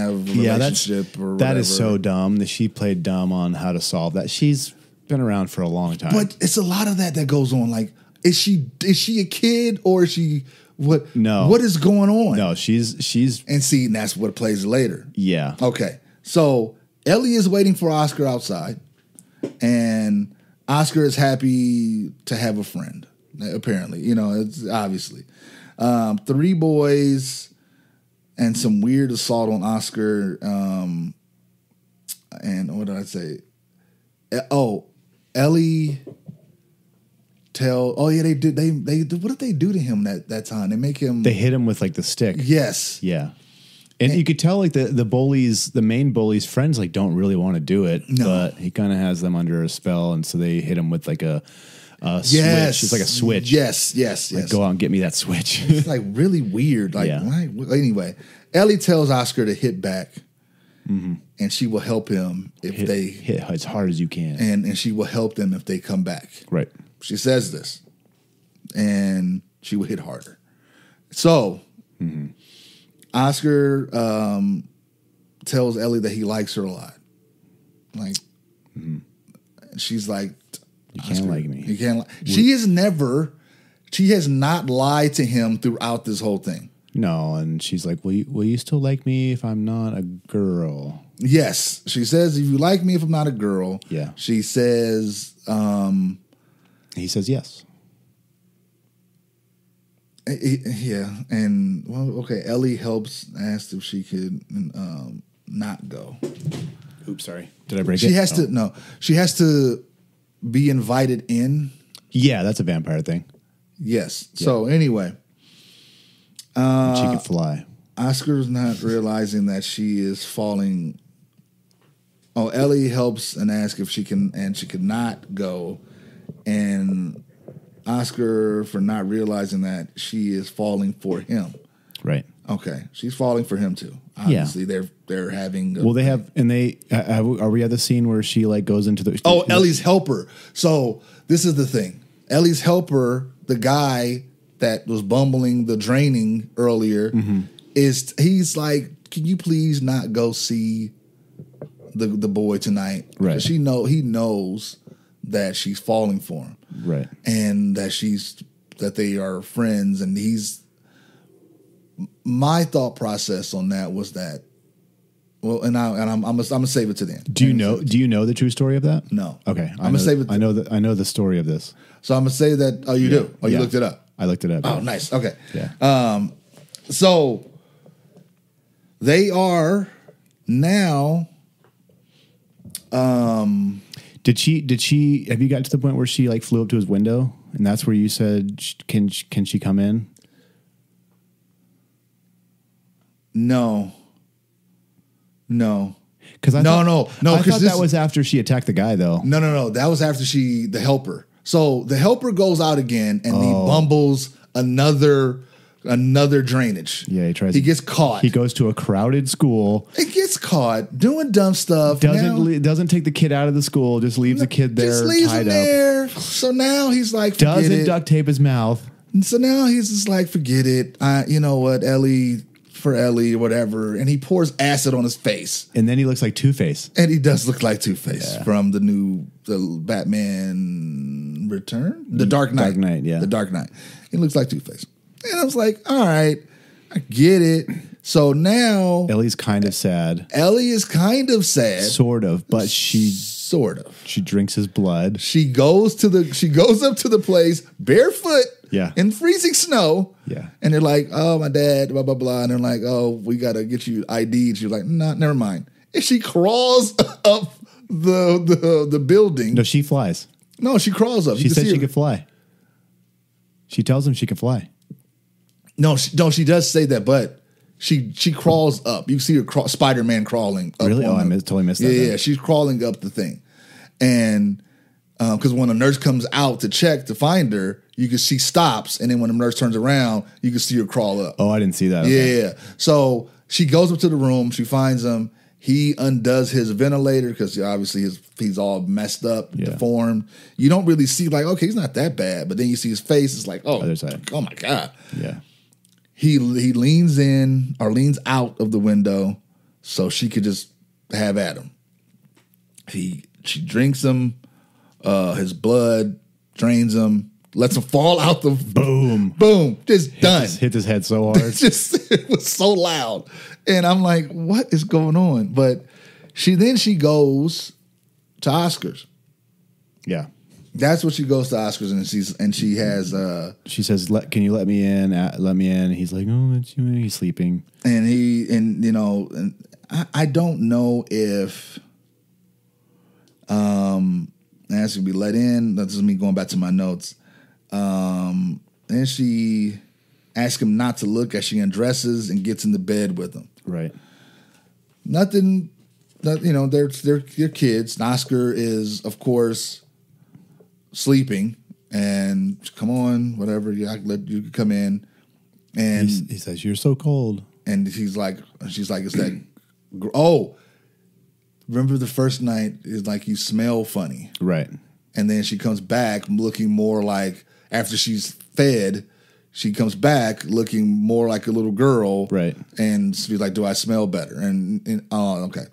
a relationship or whatever. That is so dumb that she played dumb on how to solve that. She's been around for a long time. But it's a lot of that goes on. Like, is she a kid or is she what? No. What is going on? No, she's and that's what plays later. Yeah. Okay. So Ellie is waiting for Oscar outside, and Oscar is happy to have a friend, apparently. You know, it's obviously. Three boys. And some weird assault on Oscar. And what did I say? Ellie tell. Oh yeah, they did. They what did they do to him that time? They make him. They hit him with like the stick. Yes. Yeah. And you could tell like the bullies, the main bully's friends like don't really want to do it, but he kind of has them under a spell, and so they hit him with like a switch. It's like a switch. Yes. Like, go out and get me that switch. It's like really weird. Like, why? Anyway, Ellie tells Oscar to hit back, and she will help him if they hit as hard as you can, and she will help them if they come back. Right. She says this, and she will hit harder. So, Oscar tells Ellie that he likes her a lot. Like, she's like. You can't Oscar, like me. You can't. She is never. She has not lied to him throughout this whole thing. No, and she's like, "Will you still like me if I'm not a girl?" Yes, she says, "If you like me, if I'm not a girl." Yeah, she says. He says yes. Ellie helps asked if she could not go. Oops, sorry. Did I break it? She has to. No, she has to. Be invited in? Yeah, that's a vampire thing. Yes. Yeah. So anyway. She can fly. Oscar's not realizing that she is falling. Oh, Ellie helps and asks if she can, and she could not go. And Oscar, for not realizing that, she is falling for him. Right. Okay. She's falling for him too. Obviously, they're having. Are we at the scene where she like goes into the? Oh, Ellie's helper. So this is the thing. Ellie's helper, the guy that was bumbling the draining earlier, he's like, can you please not go see the boy tonight? Right. He knows that she's falling for him. Right. And that that they are friends, and he's. My thought process on that was that, I'm gonna save it to the end. Do you know the true story of that? No. Okay, I'm gonna save it. I know the story of this. So I'm gonna say that. Oh, you do? Oh, you looked it up? I looked it up. Oh, yeah. Nice. Okay. Yeah. So they are now. Did she? Have you gotten to the point where she like flew up to his window, and that's where you said, can she come in? No. Because that was after she attacked the guy, though. No. That was after the helper. So the helper goes out again, and he bumbles another Another drainage. Yeah, he tries. He gets caught. He goes to a crowded school. He gets caught doing dumb stuff. Doesn't take the kid out of the school. Just leaves the kid there, just leaves tied him up. There. So now he's like, doesn't duct tape his mouth. And so now he's just like, forget it. You know what, Ellie. For Ellie or whatever, and he pours acid on his face. And then he looks like Two-Face. And he does look like Two-Face from the new Batman Return? The Dark Knight. Dark Knight, yeah. The Dark Knight. He looks like Two-Face. And I was like, all right, I get it. So now... Ellie's kind of sad. Ellie is kind of sad. Sort of, but she... Sort of. She drinks his blood. She goes up to the place barefoot. Yeah. In freezing snow. Yeah. And they're like, oh, my dad, blah, blah, blah. And they're like, oh, we got to get you ID'd. She's like, no, never mind. And she crawls up the building. No, she flies. No, she crawls up. She said she could fly. She tells him she can fly. No, she does say that, but she crawls up. You see her Spider-Man crawling up. Really? Oh, totally missed that. Yeah, she's crawling up the thing. And because when a nurse comes out to check to find her, you can see stops, and then when the nurse turns around, you can see her crawl up. Oh, I didn't see that. Okay. Yeah. So she goes up to the room. She finds him. He undoes his ventilator because obviously he's all messed up, deformed. You don't really see, like, okay, he's not that bad. But then you see his face. It's like, oh, oh my God. Yeah. He leans in or leans out of the window so she could just have at him. She drinks him. His blood drains him. Lets him fall out the... Boom. Just done. Hit his head so hard. It was so loud. And I'm like, what is going on? But she goes to Oscars. Yeah. That's what she goes to Oscars, and she has... she says, can you let me in? Let me in. He's like, oh, let you in. He's sleeping. And I don't know if... that's going to be let in. That's just me going back to my notes. And she asks him not to look as she undresses and gets into bed with him. Right. They're kids. Oscar is, of course, sleeping, and come on, whatever. You can come in. And he says, "You're so cold." And she's like, "Is that? Oh, remember the first night? It's like you smell funny, right?" And then she comes back looking more like. After she's fed, she comes back looking more like a little girl, right? And she's like, "Do I smell better?" And oh, okay.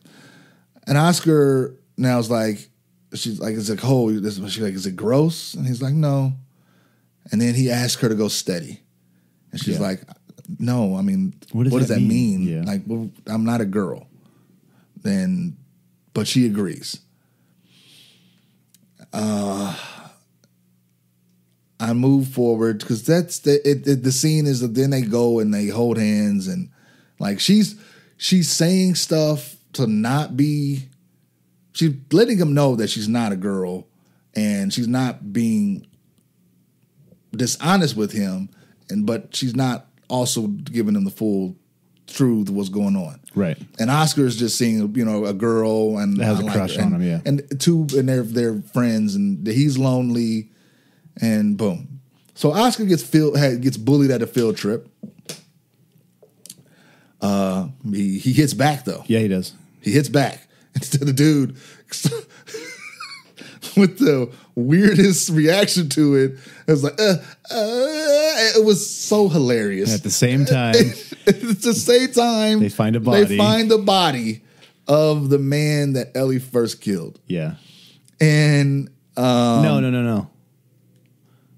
And Oscar now is like, she's like, "It's like, oh," she's like, "Is it gross?" And he's like, "No." And then he asks her to go steady, and she's like, "No, I mean, what does that mean? Yeah. Like, well, I'm not a girl." Then, but she agrees. I move forward because that's the scene is that then they go and they hold hands and like she's saying stuff to not be, she's letting him know that she's not a girl and she's not being dishonest with him, but she's not also giving him the full truth of what's going on. Right. And Oscar's just seeing a girl and has a crush on him, yeah. And they're friends and he's lonely. And boom. So Oscar gets bullied at a field trip. He hits back, though. Yeah, he does. He hits back. Instead of the dude with the weirdest reaction to it. It was like, it was so hilarious. At the same time. At the same time. They find a body. They find the body of the man that Ellie first killed. Yeah. And.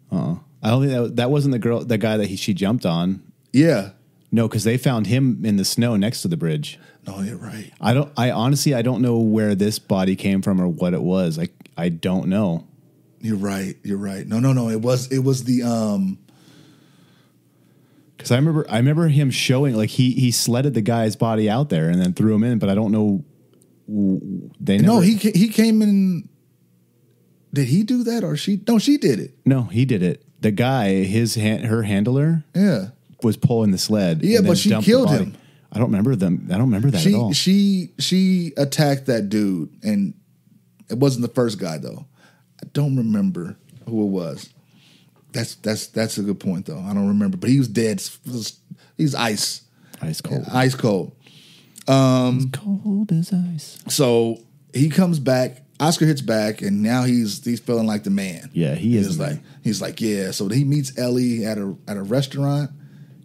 No. I don't think that wasn't the girl, the guy that she jumped on. Yeah, no, because they found him in the snow next to the bridge. No, you're right. I don't know where this body came from or what it was. I don't know. You're right. No. It was the Because I remember him showing like he sledded the guy's body out there and then threw him in, but I don't know. He came in. Did he do that or she? No, she did it. No, he did it. The guy, her handler, was pulling the sled. Yeah, but she killed him. I don't remember them. I don't remember that at all. She attacked that dude, and it wasn't the first guy though. I don't remember who it was. That's a good point though. I don't remember, but he was dead. He's ice, ice cold, ice cold. As cold as ice. So he comes back. Oscar hits back, and now he's feeling like the man. Yeah, he is. He's like yeah. So he meets Ellie at a restaurant,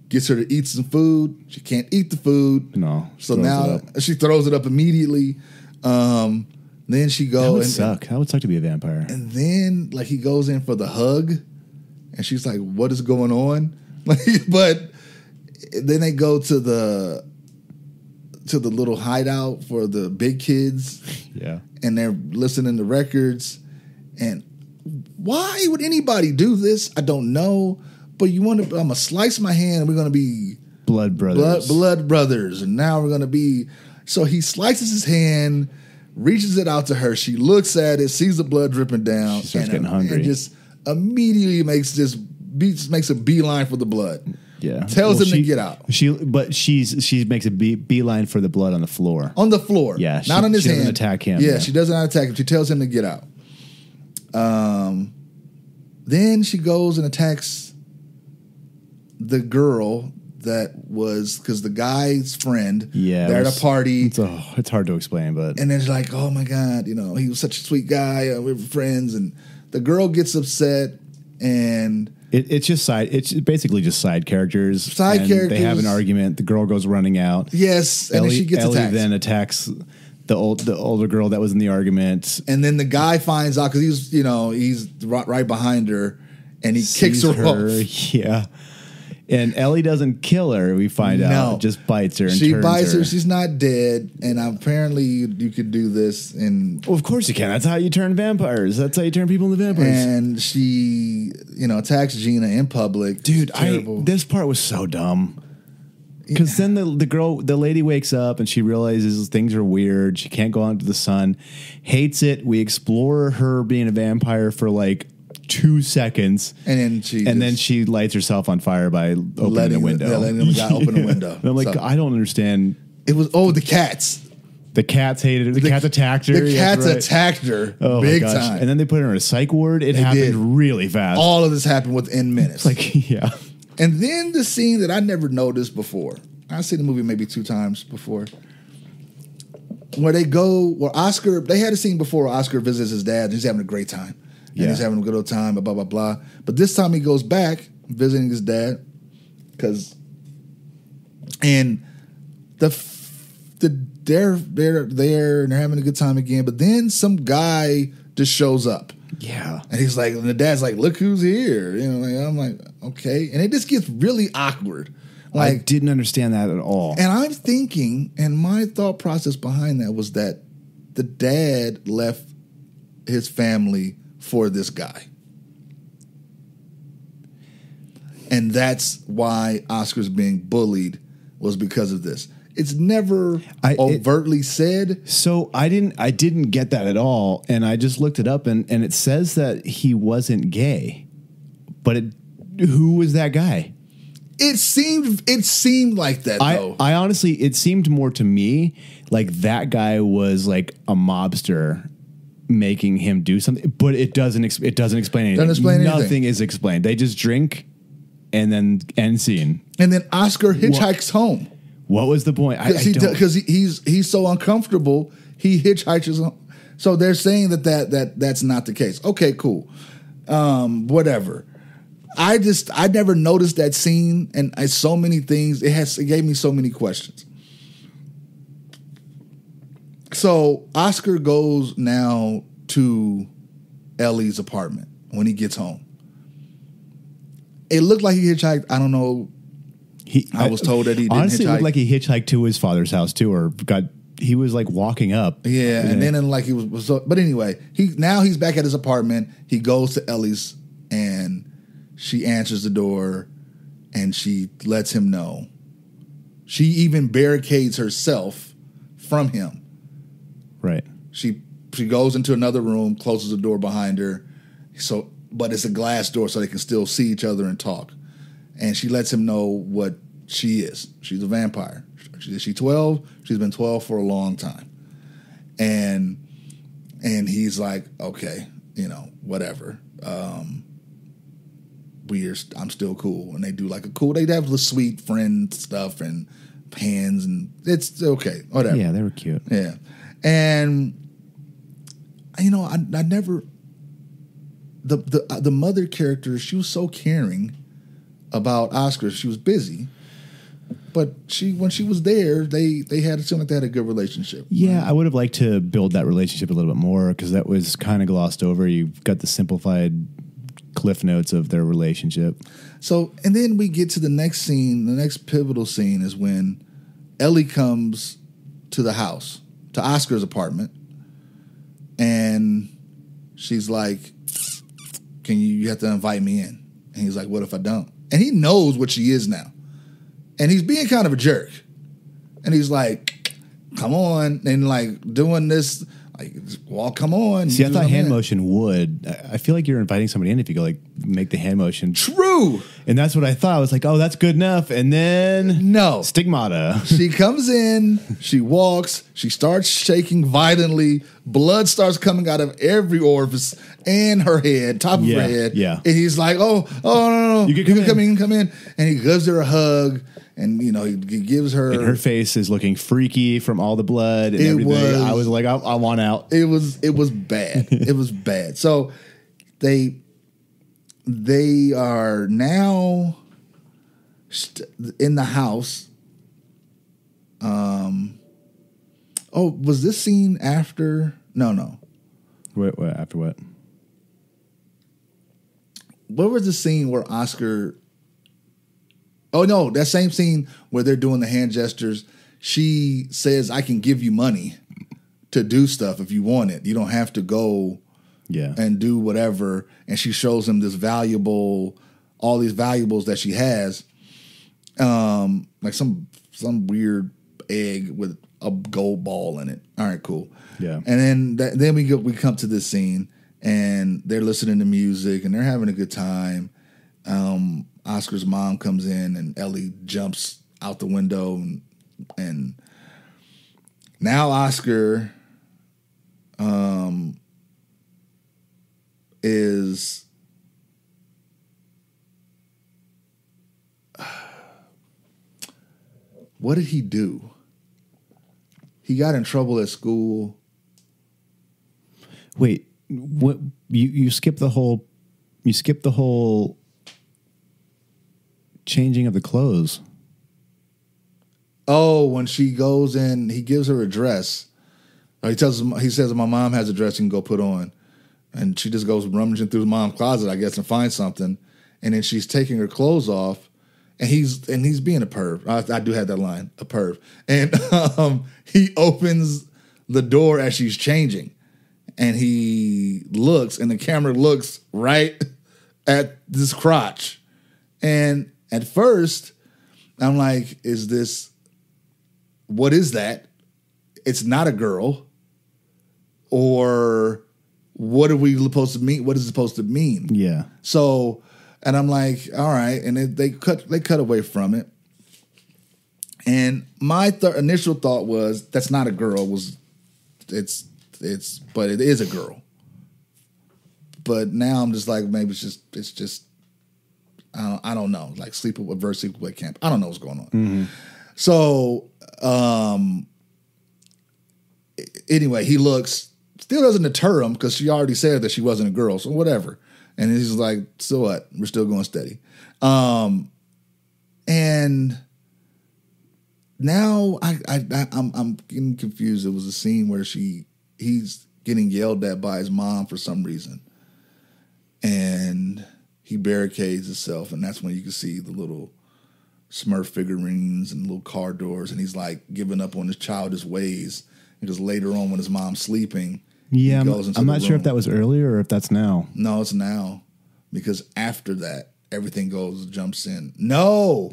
gets her to eat some food. She can't eat the food. No. So now she throws it up immediately. Then she goes. That would suck. That would suck to be a vampire. And then like he goes in for the hug, and she's like, "What is going on?" But then they go to the little hideout for the big kids. Yeah. And they're listening to records. And why would anybody do this? I don't know. But I'm gonna slice my hand and we're gonna be Blood brothers. And now we're gonna be. So he slices his hand, reaches it out to her. She looks at it, sees the blood dripping down. She starts getting hungry. And just immediately makes a beeline for the blood. Yeah, tells him to get out. She makes a beeline for the blood on the floor. On the floor, yeah, not on his hand. She doesn't attack him. Yeah, she doesn't attack him. She tells him to get out. Then she goes and attacks the girl that was because the guy's friend. Yeah, they're at a party. It's hard to explain, but and then she's like, "Oh my God, you know, he was such a sweet guy. We were friends." And the girl gets upset and. It's basically just side characters. They have an argument. The girl goes running out. Yes, and then she gets attacked. Ellie then attacks the older girl that was in the argument. And then the guy finds out because he's right behind her, and he kicks her off. Yeah, and Ellie doesn't kill her. We find out just bites her. She bites her. She's not dead. And apparently you could do this. And well, of course you can. That's how you turn vampires. That's how you turn people into vampires. And she. Attacks Gina in public. Dude, this part was so dumb. Because then the lady wakes up and she realizes things are weird. She can't go out into the sun. Hates it. We explore her being a vampire for like 2 seconds. And then she lights herself on fire by opening the window. Open the window. And I'm like, I don't understand. It was, the cats. The cats hated her. The cats attacked her. The cats attacked her big time. And then they put her in a psych ward. It happened really fast. All of this happened within minutes. And then the scene that I never noticed before. I've seen the movie maybe 2 times before. Where Oscar, they had a scene before where Oscar visits his dad. And he's having a great time. And he's having a good old time, blah, blah, blah. But this time he goes back visiting his dad. And they're there and they're having a good time again, but then some guy just shows up. Yeah. And he's like, and the dad's like, look who's here. I'm like, okay. And it just gets really awkward. Like, I didn't understand that at all. And I'm thinking, and my thought process behind that was that the dad left his family for this guy. And that's why Oscar's being bullied was because of this. It's never overtly said. So I didn't get that at all. And I just looked it up and it says that he wasn't gay. But who was that guy? It seemed like that though. I honestly, it seemed more to me like that guy was like a mobster making him do something. But it doesn't explain anything. Nothing is explained. They just drink and then end scene. And then Oscar hitchhikes home. What was the point? Because he's so uncomfortable, he hitchhikes. So they're saying that's not the case. Okay, cool, whatever. I never noticed that scene, and so many things. It gave me so many questions. So Oscar goes now to Ellie's apartment when he gets home. It looked like he hitchhiked. I don't know. I was told that he didn't honestly hitchhike. It looked like he hitchhiked to his father's house too, or he was like walking up. Yeah, but anyway, now he's back at his apartment. He goes to Ellie's, and she answers the door, and she lets him know. She even barricades herself from him. Right. She goes into another room, closes the door behind her. But it's a glass door, so they can still see each other and talk. And she lets him know what she is. She's a vampire. She's 12. She's been 12 for a long time. And he's like, okay, whatever. I'm still cool. And they do like a cool, they have the sweet friend stuff and pans, and it's okay, whatever. Yeah, they were cute. Yeah. And you know, I never, the mother character, she was so caring about Oskar. She was busy, but she, when she was there, they had, it seemed like they had a good relationship. Yeah, right? I would have liked to build that relationship a little bit more, because that was kind of glossed over. You've got the simplified cliff notes of their relationship. So, and then we get to the next scene. The next pivotal scene is when Ellie comes to the house, to Oscar's apartment, and she's like, "Can you have to invite me in?" And he's like, "What if I don't?" And he knows what she is now, and he's being kind of a jerk. And he's like, "Come on," and like doing this, like, "Well, come on." See, I thought hand motion would. I feel like you're inviting somebody in if you go like make the hand motion. True. And that's what I thought. I was like, "Oh, that's good enough." And then no, stigmata. She comes in. She walks. She starts shaking violently. Blood starts coming out of every orifice and her head, top of her head. Yeah. And he's like, "Oh, no, no, you can come in, come in." And he gives her a hug. And, you know, he gives her... And her face is looking freaky from all the blood and everything. I was like, I want out. It was bad. It was bad. So they are now in the house. Oh, was this scene after... No. Wait, after what? What was the scene where Oskar... Oh, no, that same scene where they're doing the hand gestures. She says, "I can give you money to do stuff if you want it. You don't have to go and do whatever." And she shows him this valuable, all these valuables that she has, like some weird egg with a gold ball in it. All right, cool. Yeah. And then we come to this scene, and they're listening to music, and they're having a good time. Oscar's mom comes in, and Ellie jumps out the window, and now Oskar is what did he do? He got in trouble at school. Wait, what? You skipped the whole changing of the clothes. Oh, when she goes in, he gives her a dress. He says, "My mom has a dress you can go put on." And she just goes rummaging through mom's closet, I guess, and finds something. And then she's taking her clothes off, and he's being a perv. I do have that line, a perv. And he opens the door as she's changing, and he looks, and the camera looks right at this crotch. And at first, I'm like, is this, what is that? It's not a girl. Or what are we supposed to mean? What is it supposed to mean? Yeah. So, and I'm like, all right. And they cut away from it. And my initial thought was, that's not a girl. But it is a girl. But now I'm just like, maybe it's just. I don't know, like sleepaway camp. I don't know what's going on. Mm-hmm. So, anyway, he looks, still doesn't deter him because she already said that she wasn't a girl, so whatever. And he's like, so what? We're still going steady. And now I'm getting confused. It was a scene where he's getting yelled at by his mom for some reason. And he barricades himself, and that's when you can see the little Smurf figurines and little car doors, and he's like giving up on his childish ways. Because later on, when his mom's sleeping, yeah, I'm not sure if that was earlier or if that's now. No, it's now, because after that, everything jumps in. No,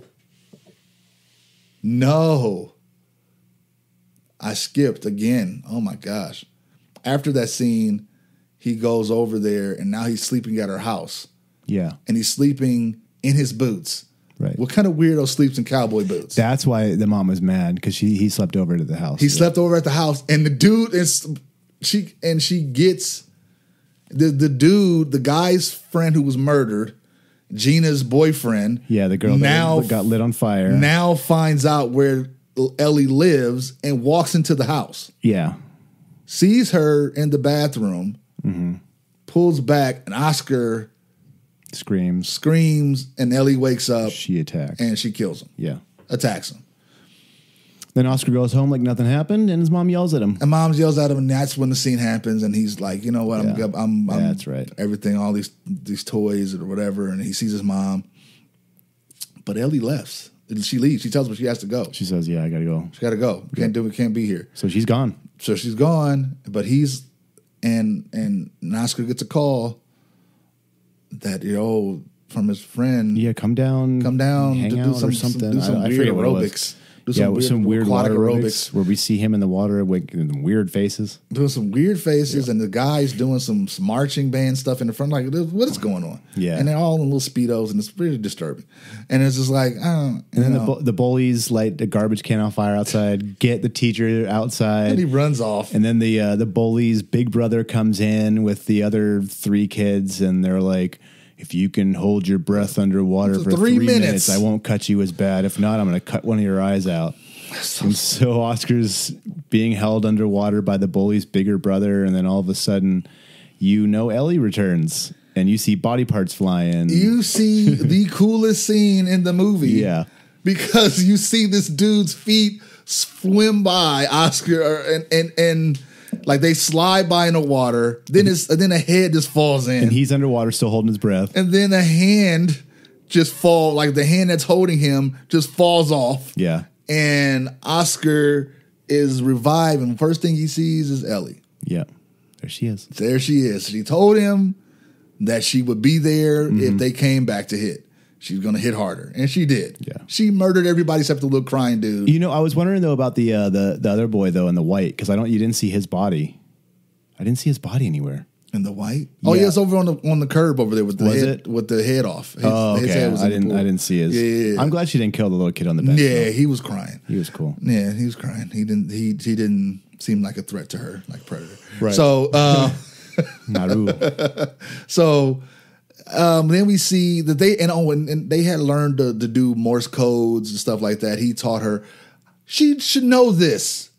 I skipped again. Oh my gosh! After that scene, he goes over there, and now he's sleeping at her house. Yeah. And he's sleeping in his boots. Right. What kind of weirdo sleeps in cowboy boots? That's why the mom was mad, because he slept over at the house. He slept over at the house, and the dude she gets the guy's friend who was murdered Gina's boyfriend. Yeah, the girl now that got lit on fire. Now finds out where Ellie lives and walks into the house. Yeah. Sees her in the bathroom, mm-hmm. pulls back, and Oskar screams, and Ellie wakes up. She attacks. And she kills him. Yeah. Attacks him. Then Oskar goes home like nothing happened, and his mom yells at him. And mom yells at him, and that's when the scene happens, and he's like, you know what, yeah. I'm that's right. Everything, all these toys or whatever, and he sees his mom. But Ellie left. She leaves. She tells him she has to go. She says, yeah, I got to go. She got to go. Okay. Can't do it. Can't be here. So she's gone. So she's gone, but and Oskar gets a call that, you know, from his friend. Yeah, come down, hang out or something. I forget what it was. Some weird water aerobics where we see him in the water with weird faces. Doing some weird faces, yeah. And the guy's doing some marching band stuff in the front. Like, what is going on? Yeah. And they're all in little Speedos, and it's really disturbing. And it's just like, the bullies light the garbage can on fire outside, get the teacher outside. And he runs off. And then the bullies' big brother comes in with the other three kids, and they're like, if you can hold your breath underwater for three minutes, I won't cut you as bad. If not, I'm going to cut one of your eyes out. And so Oscar's being held underwater by the bully's bigger brother. And then all of a sudden, Ellie returns. And you see body parts flying. You see the coolest scene in the movie. Yeah. Because you see this dude's feet swim by Oskar and like they slide by in the water, then a head just falls in, and he's underwater still holding his breath, and then a hand just falls, like the hand that's holding him just falls off. Yeah, and Oskar is revived, and first thing he sees is Ellie. Yeah, there she is. She told him that she would be there if they came back to hit. She was going to hit harder, and she did. Yeah, she murdered everybody except the little crying dude. You know, I was wondering though about the other boy though in the white, because you didn't see his body. I didn't see his body anywhere in the white. Yeah. Oh, yeah, it's over on the curb over there with the head off. His head was I didn't see his. Yeah. I'm glad she didn't kill the little kid on the bench. Yeah, though. He was crying. He was cool. Yeah, he was crying. He didn't seem like a threat to her, like Predator. Right. So, Naru. So. Then we see that they had learned to do Morse codes and stuff like that. He taught her. She should know this.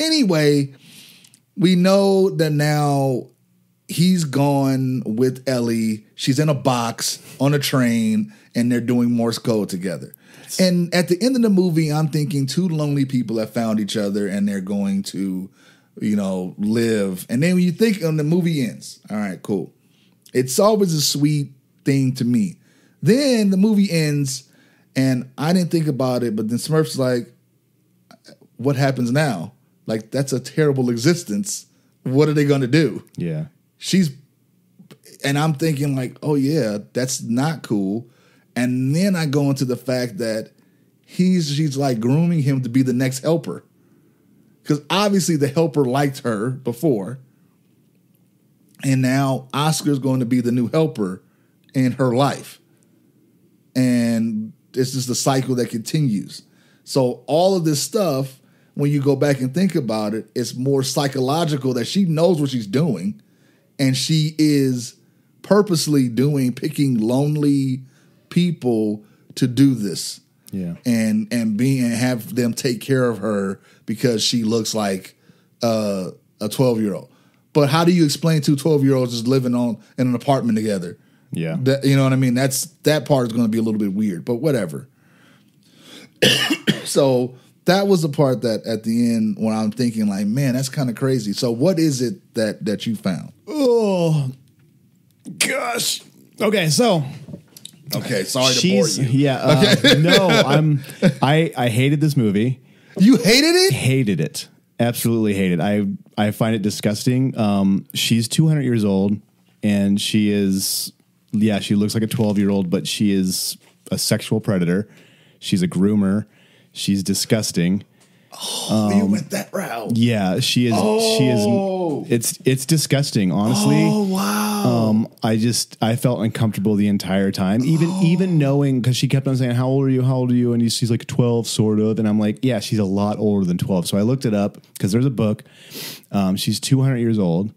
Anyway, we know that now he's gone with Ellie. She's in a box on a train, and they're doing Morse code together. And at the end of the movie, I'm thinking two lonely people have found each other, and they're going to, live. And then when you think the movie ends, all right, cool. It's always a sweet thing to me. Then the movie ends, and I didn't think about it, but then Smurf's like, what happens now? Like, that's a terrible existence. What are they going to do? Yeah. And I'm thinking like, oh yeah, that's not cool. And then I go into the fact that she's like grooming him to be the next helper. Because obviously the helper liked her before. And now Oscar's going to be the new helper in her life. And it's just the cycle that continues. So all of this stuff, when you go back and think about it, it's more psychological that she knows what she's doing. And she is purposely picking lonely people to do this. Yeah. And have them take care of her because she looks like a 12-year-old. But how do you explain two 12-year-olds just living in an apartment together? Yeah. You know what I mean? That part is going to be a little bit weird, but whatever. So that was the part that at the end when I'm thinking like, man, that's kind of crazy. So what is it that you found? Oh, gosh. Okay, so... Okay, sorry to bore you. Yeah, okay. No, I hated this movie. You hated it? Hated it. Absolutely hate it. I find it disgusting. She's 200 years old, and she looks like a 12-year-old, but she is a sexual predator. She's a groomer. She's disgusting. Oh, you went that route. Yeah, she is. Oh. She is. It's disgusting. Honestly. Oh wow. I felt uncomfortable the entire time. Even knowing, because she kept on saying, "How old are you? How old are you?" And she's like 12, sort of. And I'm like, yeah, she's a lot older than 12. So I looked it up because there's a book. She's 200 years old,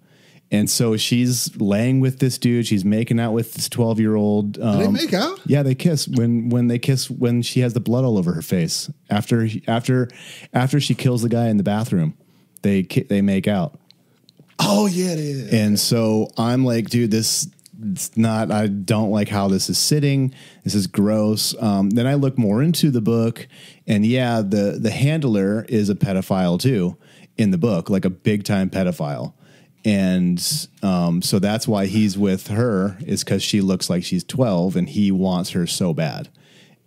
And so she's laying with this dude. She's making out with this 12-year-old. Do they make out? Yeah, they kiss when she has the blood all over her face after she kills the guy in the bathroom. They make out. Oh yeah, yeah. And so I'm like, dude, this. It's not, I don't like how this is sitting. This is gross. Then I look more into the book, and yeah, the handler is a pedophile too in the book, like a big time pedophile. And, so that's why he's with her, is 'cause she looks like she's 12 and he wants her so bad,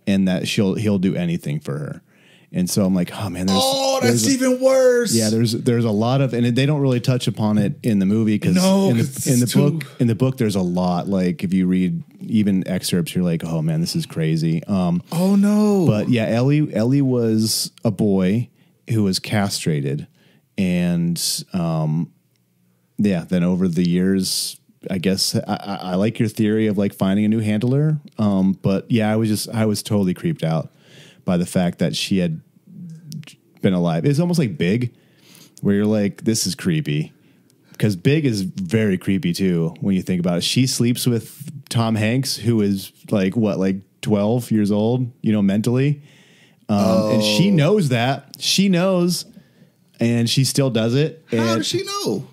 and that he'll do anything for her. And so I'm like, oh man, that's even worse. Yeah, there's a lot of, and they don't really touch upon it in the movie because in the book there's a lot. Like if you read even excerpts, you're like, oh man, this is crazy. Oh no. But yeah, Ellie was a boy who was castrated, and yeah, then over the years, I guess I like your theory of like finding a new handler. But yeah, I was totally creeped out by the fact that she had been alive. It's almost like Big, where you're like, this is creepy, because Big is very creepy too when you think about it. She sleeps with Tom Hanks, who is like what, like 12 years old, you know, mentally, and she knows that. She knows, and she still does it. And how does she know?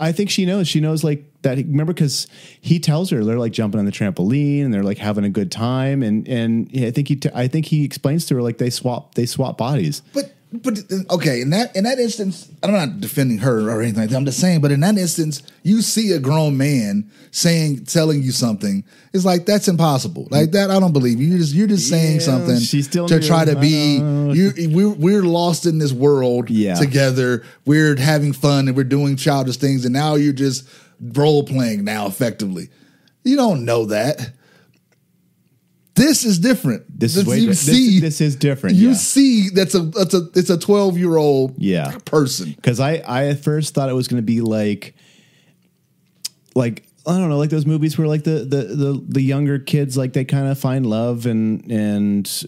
I think she knows. She knows like that. Remember, because he tells her they're like jumping on the trampoline and they're like having a good time, and I think he explains to her like they swap bodies. But okay, in that instance, I'm not defending her or anything like that. I'm just saying, but in that instance, you see a grown man telling you something. It's like, that's impossible. Like that, I don't believe you. You're just saying something. She still to try to be. We're lost in this world together. We're having fun and we're doing childish things, and now you're just role playing now effectively. You don't know that. This is different. This is different. You see, it's a 12-year-old person. Because I at first thought it was going to be like I don't know, like those movies where like the younger kids, like they kind of find love, and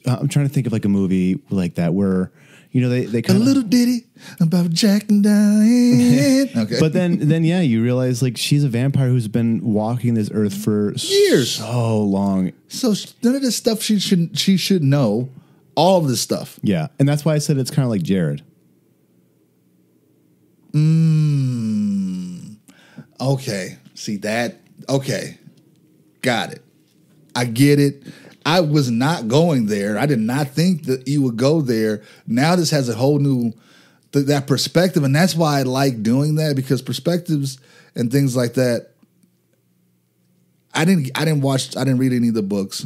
I'm trying to think of like a movie like that where, you know, they kind of a little ditty about Jack and Diane. Okay. But then yeah, you realize like she's a vampire who's been walking this earth for years, so long. So none of this stuff she should know. All of this stuff. Yeah, and that's why I said it's kind of like Jared. Okay. See that? Okay. Got it. I get it. I was not going there. I did not think that you would go there. Now this has a whole new that perspective, and that's why I like doing that, because perspectives and things like that. I didn't read any of the books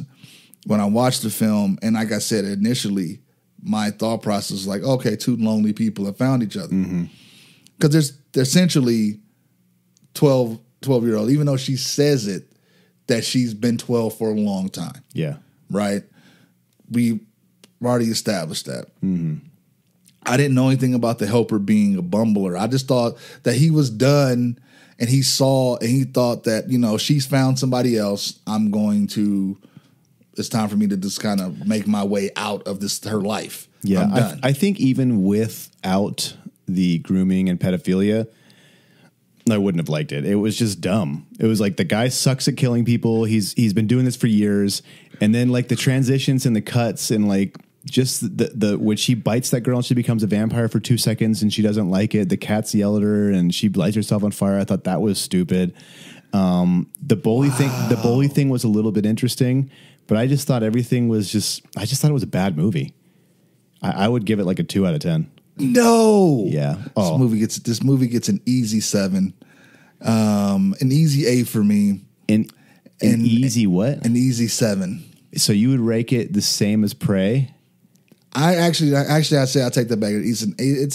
when I watched the film, and like I said initially, my thought process was like, okay, two lonely people have found each other, because they're essentially 12-year-old, even though she says it that she's been 12 for a long time. Yeah. Right? We've already established that. Mm-hmm. I didn't know anything about the helper being a bumbler. I just thought that he was done, and he thought that, you know, she's found somebody else. It's time for me to just kind of make my way out of this, her life. Yeah. I'm done. I think even without the grooming and pedophilia, I wouldn't have liked it. It was just dumb. It was like the guy sucks at killing people. He's been doing this for years, and then like the transitions and the cuts and like just the when she bites that girl and she becomes a vampire for 2 seconds and she doesn't like it. The cats yell at her and she lights herself on fire. I thought that was stupid. The bully thing was a little bit interesting, but I just thought everything was just. I just thought it was a bad movie. I would give it like a 2 out of 10. No. Yeah. Oh. This movie gets an easy 7. An easy 8 for me. An easy what? An easy 7. So you would rank it the same as Prey? I say I take that back. It's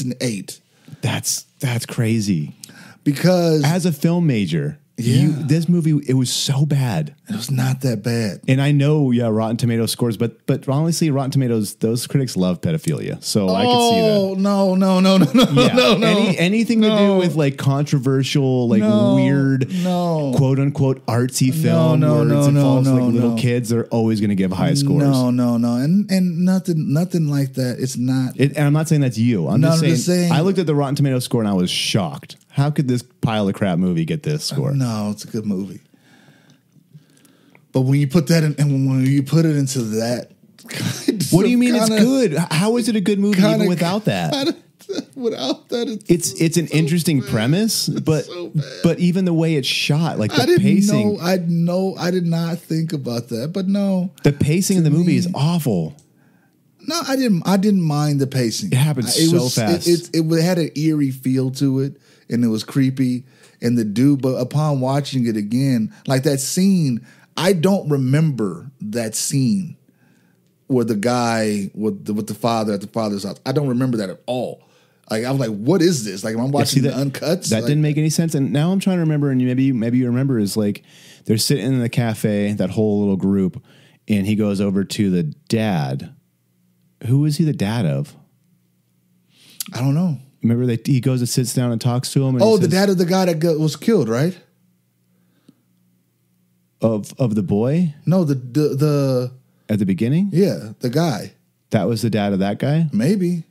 an 8. That's crazy. Because as a film major, this movie, it was so bad. It was not that bad. And I know, Rotten Tomatoes scores, but honestly, Rotten Tomatoes, those critics love pedophilia. So I could see that. No. Anything to do with like controversial, like weird, quote unquote artsy film where it involves like little kids, they're always going to give high scores. No. And nothing like that. It's not. And I'm not saying that's you. I'm just saying I looked at the Rotten Tomatoes score and I was shocked. How could this pile of crap movie get this score. No, it's a good movie. But when you put that in, and when you put it into that, what do you mean it's good? How is it a good movie even without that? Without that, it's an interesting premise, but even the way it's shot, like the pacing. I did not think about that, but no, the pacing in the movie is awful. No, I didn't mind the pacing. It happened so fast. It had an eerie feel to it, and it was creepy. And the dude, but upon watching it again, like that scene, I don't remember that scene where the guy with the father at the father's house. I don't remember that at all. Like, I was like, what is this? Like, I'm watching the uncuts. That didn't make any sense. And now I'm trying to remember, and maybe you remember, is like they're sitting in the cafe, that whole little group, and he goes over to the dad. Who is he the dad of? I don't know. Remember, he goes and sits down and talks to him. And the dad of the guy that was killed, right? Of the boy? No, the at the beginning? Yeah, the guy. That was the dad of that guy? Maybe.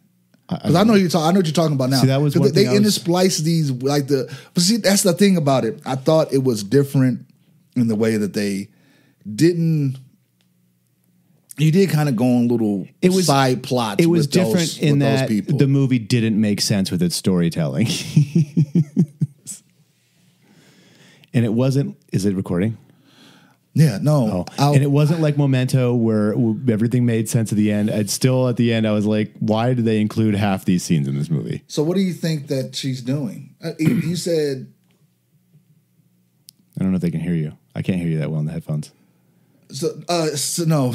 Because I know what you're talking about now. See, that was they interspliced these like the. But see, that's the thing about it. I thought it was different in the way that they didn't. You did kind of go on little side plots. It was different in that the movie didn't make sense with its storytelling, and it wasn't. Is it recording? Yeah, no. Oh. And it wasn't like Memento where everything made sense at the end. At the end, I was like, why do they include half these scenes in this movie? So what do you think that she's doing? You said... I don't know if they can hear you. I can't hear you that well in the headphones. So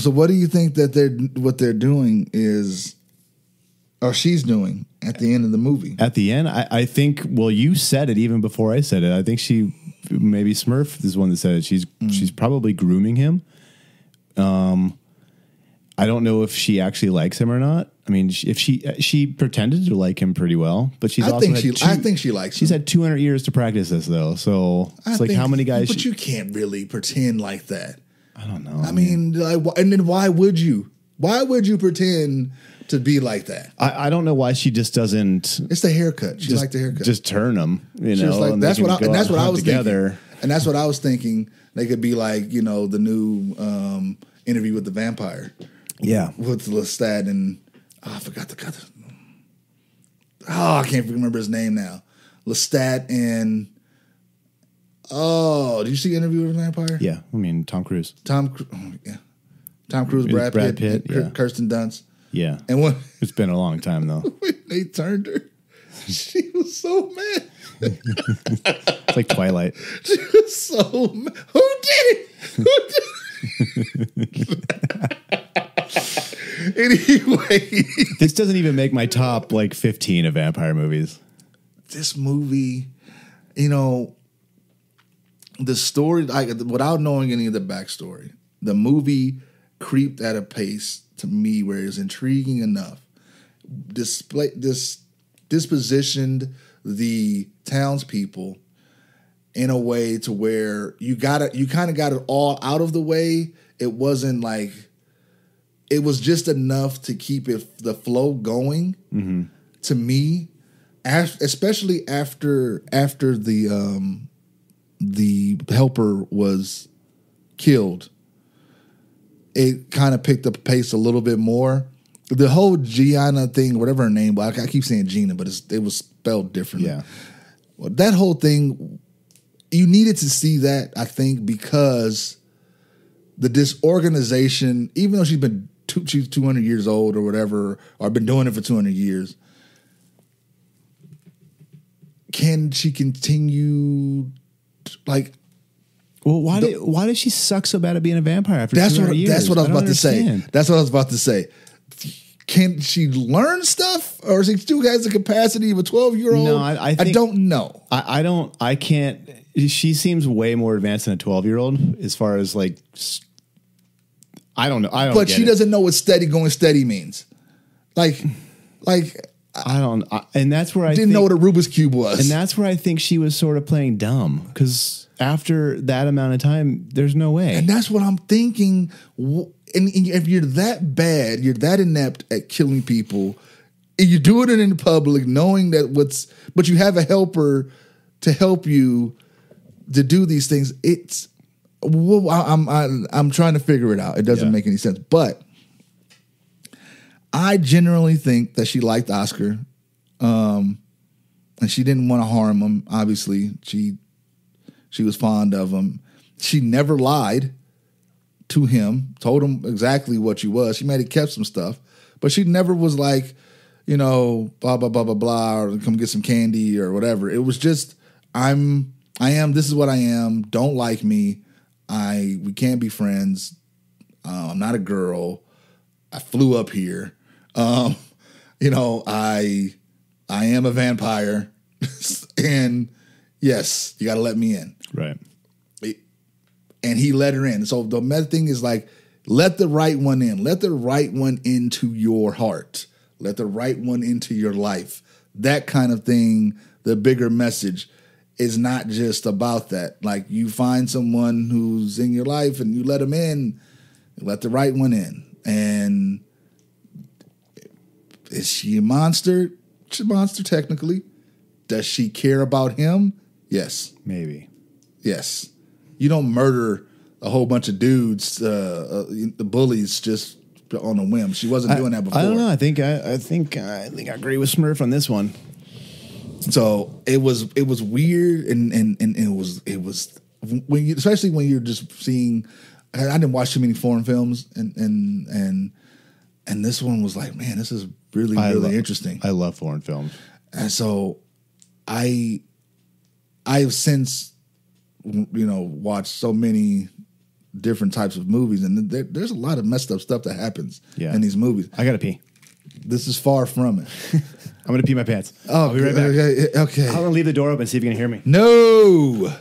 what do you think that they're doing is... Or she's doing at the end of the movie? At the end? I think... Well, you said it even before I said it. I think she... Maybe Smurf is one that said it. She's probably grooming him. I don't know if she actually likes him or not. I mean, if she pretended to like him pretty well, but I think she likes him. She's had 200 years to practice this though, so it's like how many guys? But you can't really pretend like that. I don't know. I mean, like, and then why would you? Why would you pretend to be like that? I don't know why she just doesn't. It's the haircut. She liked the haircut. Just turn them, you know. Like, that's what I was thinking. And that's what I was thinking. They could be like, you know, the new Interview with the Vampire. Yeah, with Lestat and I forgot the guy. I can't remember his name now. Lestat and did you see Interview with the Vampire? Yeah, I mean Tom Cruise. Tom Cruise, Brad Pitt, Kirsten Dunst. Yeah. And it's been a long time, though. When they turned her, she was so mad. It's like Twilight. She was so mad. Who did it? Who did it? Anyway. This doesn't even make my top, 15 of vampire movies. This movie, you know, the story, without knowing any of the backstory, the movie creeped at a pace to me where it's intriguing enough. Dispositioned the townspeople in a way to where you kind of got it all out of the way. It wasn't like it was just enough to keep the flow going. Mm-hmm. To me, especially after the helper was killed. It kind of picked up the pace a little bit more. The whole Gianna thing, whatever her name was, I keep saying Gina, but it was spelled differently. Yeah. Well, that whole thing, you needed to see that, I think, because the disorganization, even though she's 200 years old or whatever, or been doing it for 200 years, can she continue, Well, why does she suck so bad at being a vampire after 200 years? That's what I was about to say. That's what I was about to say. Can she learn stuff, or she still has the capacity of a 12-year-old? No, I don't know. I can't. She seems way more advanced than a 12-year-old as far as I don't know. But she doesn't know what going steady means. I don't. And that's where I didn't know what a Rubik's Cube was. And that's where I think she was sort of playing dumb because. After that amount of time, there's no way. And that's what I'm thinking. And if you're that bad, you're that inept at killing people, and you're doing it in public knowing that but you have a helper to help you to do these things. It's I'm trying to figure it out. It doesn't make any sense. But I generally think that she liked Oskar, and she didn't want to harm him. Obviously, she was fond of him. She never lied to him. Told him exactly what she was. She might have kept some stuff, but she never was like, you know, blah blah blah blah blah, or come get some candy or whatever. It was just I am. This is what I am. Don't like me. We can't be friends. I'm not a girl. I flew up here. You know, I am a vampire, and yes, you got to let me in. Right. And he let her in. So the meta thing is like, let the right one in. Let the right one into your heart. Let the right one into your life. That kind of thing. The bigger message is not just about that. Like, you find someone who's in your life and you let them in. Let the right one in. And is she a monster? She's a monster technically. Does she care about him? Yes. Maybe. Yes. You don't murder a whole bunch of dudes, the bullies, just on a whim. She wasn't doing that before. I don't know. I think I agree with Smurf on this one. So it was weird, and it was when you, especially when you're just seeing. I didn't watch too many foreign films, and this one was like, man, this is really interesting. I love foreign films, and so I have since, you know, watched so many different types of movies, and there's a lot of messed up stuff that happens in these movies. I gotta pee. This is far from it. I'm gonna pee my pants. I'll be right back. Okay. I'm gonna leave the door open, see if you can hear me. No.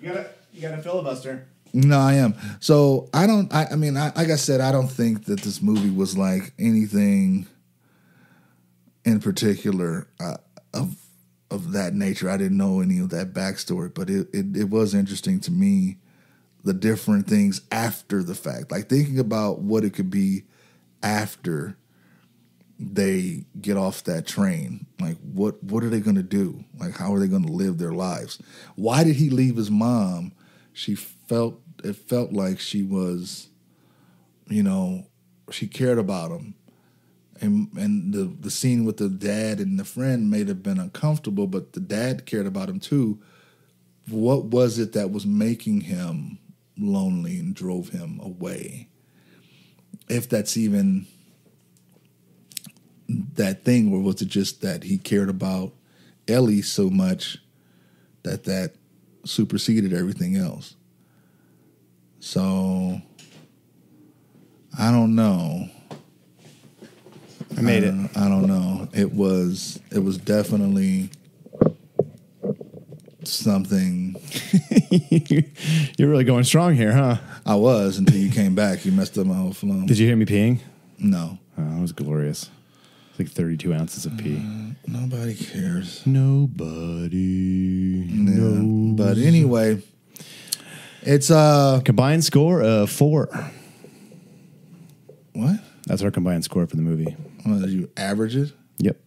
You gotta filibuster. No, I am. So I don't. I mean, like I said, I don't think that this movie was like anything in particular of that nature. I didn't know any of that backstory, but it was interesting to me, the different things after the fact, like thinking about what it could be after they get off that train. Like, what are they going to do? Like, how are they going to live their lives? Why did he leave his mom? It felt like she was, you know, she cared about him, and the scene with the dad and the friend may have been uncomfortable, but the dad cared about him too. What was it that was making him lonely and drove him away? If that's even that thing, or was it just that he cared about Ellie so much that superseded everything else? So I don't know. I don't know. It was definitely something. You're really going strong here, huh? I was, until you came back. You messed up my whole flow. Did you hear me peeing? No. Oh, it was glorious. It's like 32 ounces of pee. Nobody cares. Nobody knows. But anyway, it's a combined score of 4. What? That's our combined score for the movie. Well, did you average it? Yep.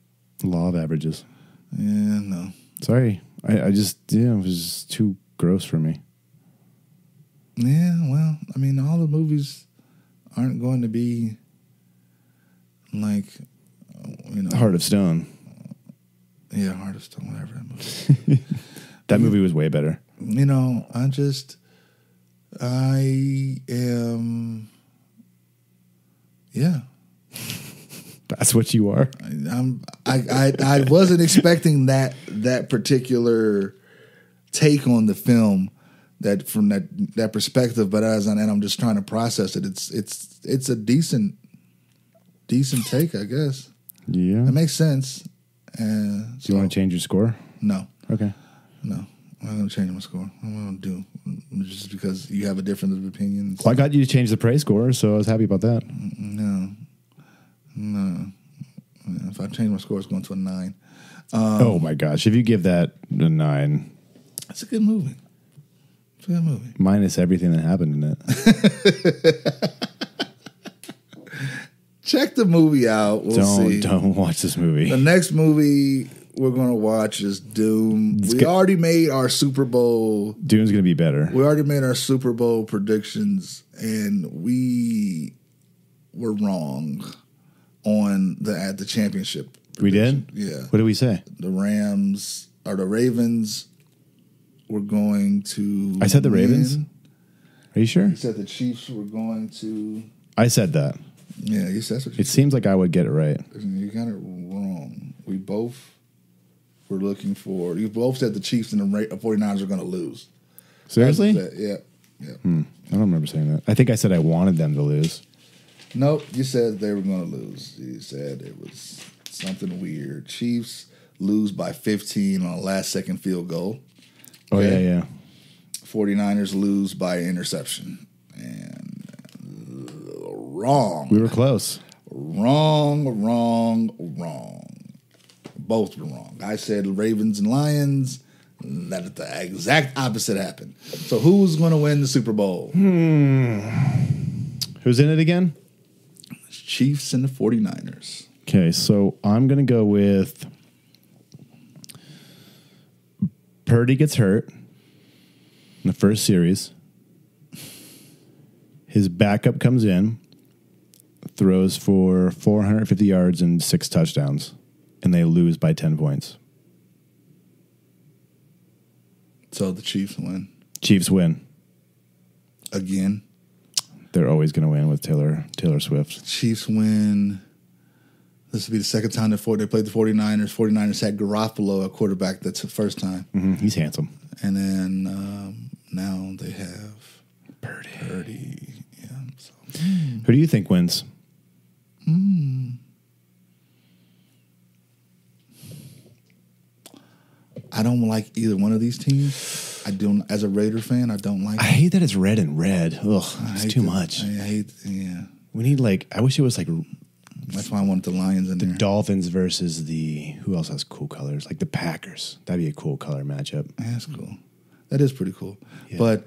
Law of averages. Yeah, no. Sorry. I just, yeah, it was just too gross for me. Yeah, well, I mean, all the movies aren't going to be like, you know, Heart of Stone. Yeah, Heart of Stone, whatever that movie. That movie was way better. You know, I am... Yeah. That's what you are. I wasn't expecting that particular take on the film, that from that perspective, but I'm just trying to process it. It's a decent take, I guess. Yeah. It makes sense. Do you want to change your score? No. Okay. No. I'm going to change my score. I'm going to do just because you have a difference of opinion. Well, I got you to change the praise score, so I was happy about that. No. If I change my score, it's going to a 9. Oh, my gosh. If you give that a 9. That's a good movie. It's a good movie. Minus everything that happened in it. Check the movie out. We'll see. Don't watch this movie. The next movie we're going to watch is Doom. We already made our Super Bowl. Doom's going to be better. We already made our Super Bowl predictions, and we were wrong on the at the championship prediction. We did? Yeah. What did we say? The Rams or the Ravens were going to I said the win. Ravens? Are you sure? You said the Chiefs were going to I said that. Yeah, you said that's what you said. It seems like I would get it right. You got it wrong. We both were looking for... You both said the Chiefs and the 49ers are going to lose. Seriously? Yeah. Yeah. I don't remember saying that. I think I said I wanted them to lose. Nope. You said they were going to lose. You said it was something weird. Chiefs lose by 15 on a last-second field goal. Oh, okay. Yeah, yeah. 49ers lose by interception. And... Wrong. We were close. Wrong. Both were wrong. I said Ravens and Lions. That the exact opposite happened. So who's going to win the Super Bowl? Who's in it again? Chiefs and the 49ers. Okay, so I'm going to go with Purdy gets hurt in the first series. His backup comes in. Throws for 450 yards and 6 touchdowns, and they lose by 10 points. So the Chiefs win. Chiefs win. Again? They're always going to win with Taylor Swift. Chiefs win. This will be the second time they played the 49ers. 49ers had Garoppolo at quarterback. That's the first time. He's handsome. And then now they have Purdy. Yeah. So. Who do you think wins? I don't like either one of these teams. I don't, as a Raider fan, I don't like. I hate that it's red and red. Ugh, it's too much. I hate. Yeah, we need like. I wish it was like. That's why I want the Lions in there. The Dolphins versus the who else has cool colors? Like the Packers. That'd be a cool color matchup. That's cool. That is pretty cool. Yeah. But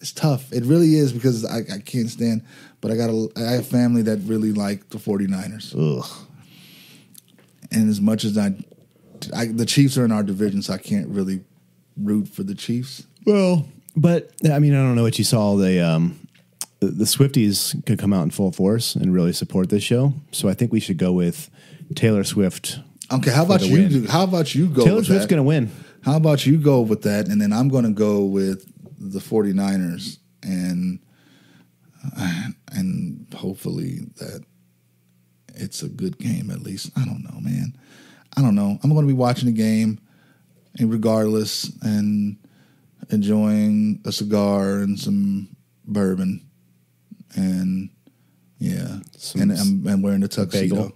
it's tough. It really is because I can't stand. But I have family that really like the 49ers. Ugh. And as much as I the Chiefs are in our division, so I can't really root for the Chiefs. Well, but I mean, I don't know what you saw. The Swifties could come out in full force and really support this show. So I think we should go with Taylor Swift. Okay, how about you? How about you go? Taylor Swift's gonna win. How about you go with that, and then I'm going to go with the 49ers, and hopefully that it's a good game at least. I don't know, man. I don't know. I'm going to be watching the game, and regardless, and enjoying a cigar and some bourbon, and yeah, and wearing the tuxedo.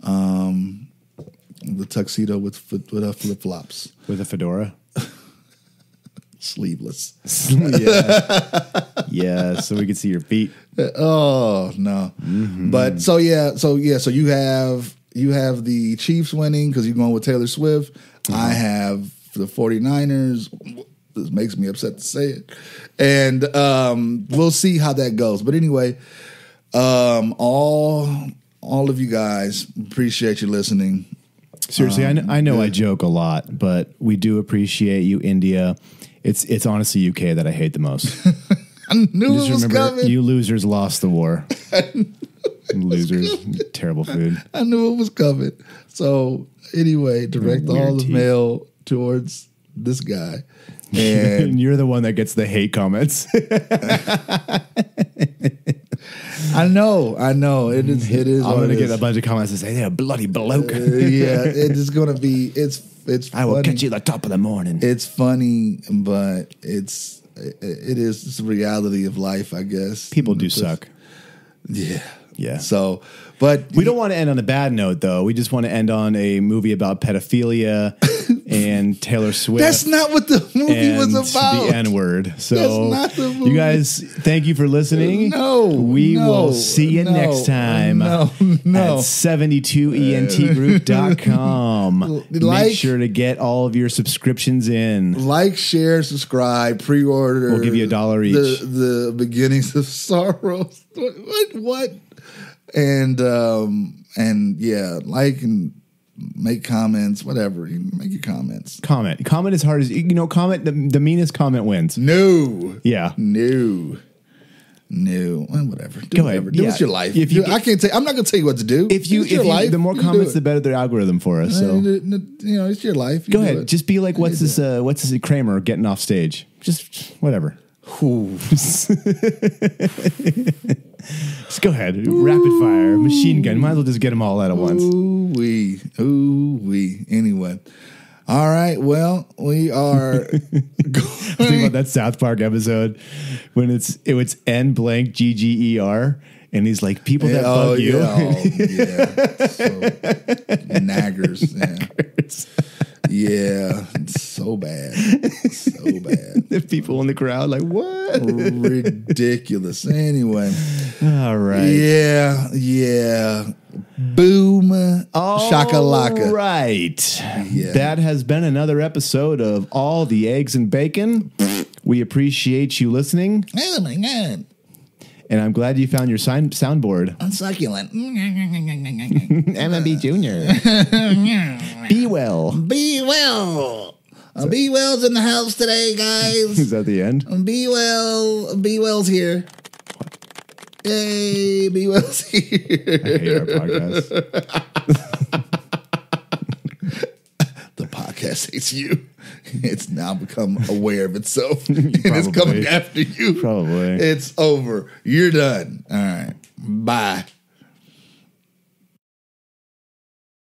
The tuxedo with flip-flops. With a fedora? Sleeveless. Yeah, so we can see your feet. Oh, no. Mm-hmm. But so you have the Chiefs winning because you're going with Taylor Swift. Mm-hmm. I have the 49ers. This makes me upset to say it. And we'll see how that goes. But anyway, all of you guys, appreciate you listening. Seriously, I know yeah. I joke a lot, but we do appreciate you, India. It's honestly UK that I hate the most. I knew it was coming. You losers lost the war. Losers, terrible food. I knew it was coming. So anyway, direct all the mail towards this guy. And you're the one that gets the hate comments. I know. It is. I'm gonna get a bunch of comments and say they're a bloody bloke. Yeah, it is gonna be. It's. I will catch you at the top of the morning. It's funny, but it is the reality of life, I guess. People do suck. Yeah. Yeah. So, but we don't want to end on a bad note, though. We just want to end on a movie about pedophilia and Taylor Swift. That's not what the movie was about. The N-word. So, that's not the movie. You guys, thank you for listening. We will see you next time at 72entgroup.com. Make sure to get all of your subscriptions in. Like, share, subscribe, pre-order. We'll give you $1 each. The beginnings of sorrows. What? And yeah, like and make comments, whatever. You make your comments. Comment. Comment as hard as you know, comment the meanest comment wins. No. Yeah. No. No, well, whatever. Do whatever. Do what's your life. If you I can't say. I'm not going to tell you what to do. If you, it's your life. The more comments, the better the algorithm for us. So you know, it's your life. You go ahead. It. Just be like, what's this Kramer getting off stage? Just whatever. Just go ahead. Ooh. Rapid fire, machine gun. Might as well just get them all out at once. Ooh wee, ooh wee. Anyway. All right, well, we are going. Think about that South Park episode when it was N blank GGER, and he's like, people that bug you. Oh, yeah. So, naggers. Yeah, it's so bad. So bad. The people in the crowd like, what? Ridiculous. Anyway. All right. Yeah, yeah. Boom. All shakalaka. Right. Yeah. That has been another episode of All the Eggs and Bacon. We appreciate you listening. Oh, my God. And I'm glad you found your soundboard. I'm succulent. MLB Jr. Be well. Be well. Be Well's in the house today, guys. Is that the end? Be well. Be Well's here. Yay, Be Well's here. I hate our podcast. The podcast hates you. It's now become aware of itself. Probably. And it's coming after you. Probably. It's over. You're done. All right. Bye.